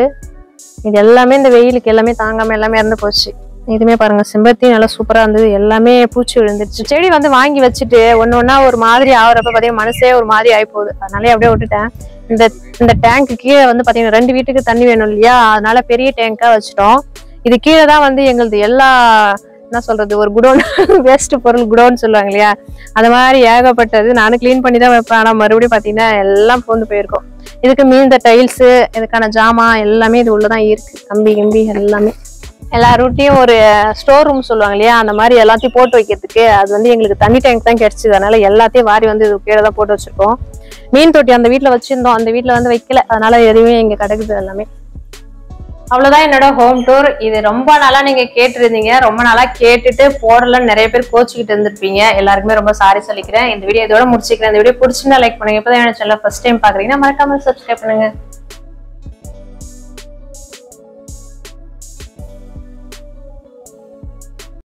இது எல்லாமே இந்த வெயிலுக்கு எல்லாமே தாங்காம எல்லாமே இறந்து போச்சு. இதுமே பாருங்க செம்பருத்தி நல்லா சூப்பரா இருந்தது, எல்லாமே பூச்சி விழுந்துருச்சு. செடி வந்து வாங்கி வச்சுட்டு ஒன்னொன்னா ஒரு மாதிரி ஆகுறப்ப பாத்தீங்கன்னா மனசே ஒரு மாதிரி ஆகி போகுது. அதனாலே அப்படியே விட்டுட்டேன். இந்த டேங்க்கு கீழே வந்து பாத்தீங்கன்னா 2 வீட்டுக்கு தண்ணி வேணும் இல்லையா, அதனால பெரிய டேங்கா வச்சுட்டோம். இது கீழே தான் வந்து எங்களுது எல்லா என்ன சொல்றது ஒரு குடோன், வேஸ்ட் பொருள் குடோன்னு சொல்லுவாங்க இல்லையா, அது மாதிரி ஏகப்பட்டது. நானும் கிளீன் பண்ணி தான் வைப்பேன், ஆனா மறுபடியும் பாத்தீங்கன்னா எல்லாம் பூந்து போயிருக்கோம். இதுக்கு மீந்த டைல்ஸு இதுக்கான ஜாமான் எல்லாமே இது உள்ளதான் இருக்கு. கம்பி கம்பி எல்லாமே எல்லா ரூட்டையும் ஒரு ஸ்டோர் ரூம் சொல்லுவாங்க இல்லையா, அந்த மாதிரி எல்லாத்தையும் போட்டு வைக்கிறதுக்கு அது வந்து எங்களுக்கு தண்ணி டேங்க் தான் கிடைச்சது. அதனால எல்லாத்தையும் வாரி வந்து இது கீழே தான் போட்டு வச்சிருக்கோம். மீன் தொட்டி அந்த வீட்டில் வச்சிருந்தோம், அந்த வீட்டில் வந்து வைக்கல, அதனால எதுவுமே இங்கே கிடைக்குது எல்லாமே. அவ்வளோதான் என்னோட ஹோம் டூர். இது ரொம்ப நாளாக நீங்கள் கேட்டுருந்தீங்க, ரொம்ப நாளாக கேட்டுட்டு போடலன்னு நிறைய பேர் கோச்சிக்கிட்டு இருந்திருப்பீங்க. எல்லாருக்குமே ரொம்ப சாரி சொல்லிக்கிறேன். இந்த வீடியோ இதோட முடிச்சுக்கிறேன். இந்த வீடியோ பிடிச்சிருந்தா லைக் பண்ணுங்க. இப்போ தான் என்னோட சேனல் ஃபர்ஸ்ட் டைம் பார்க்குறீங்கன்னா மறக்காம சப்ஸ்கிரைப் பண்ணுங்க.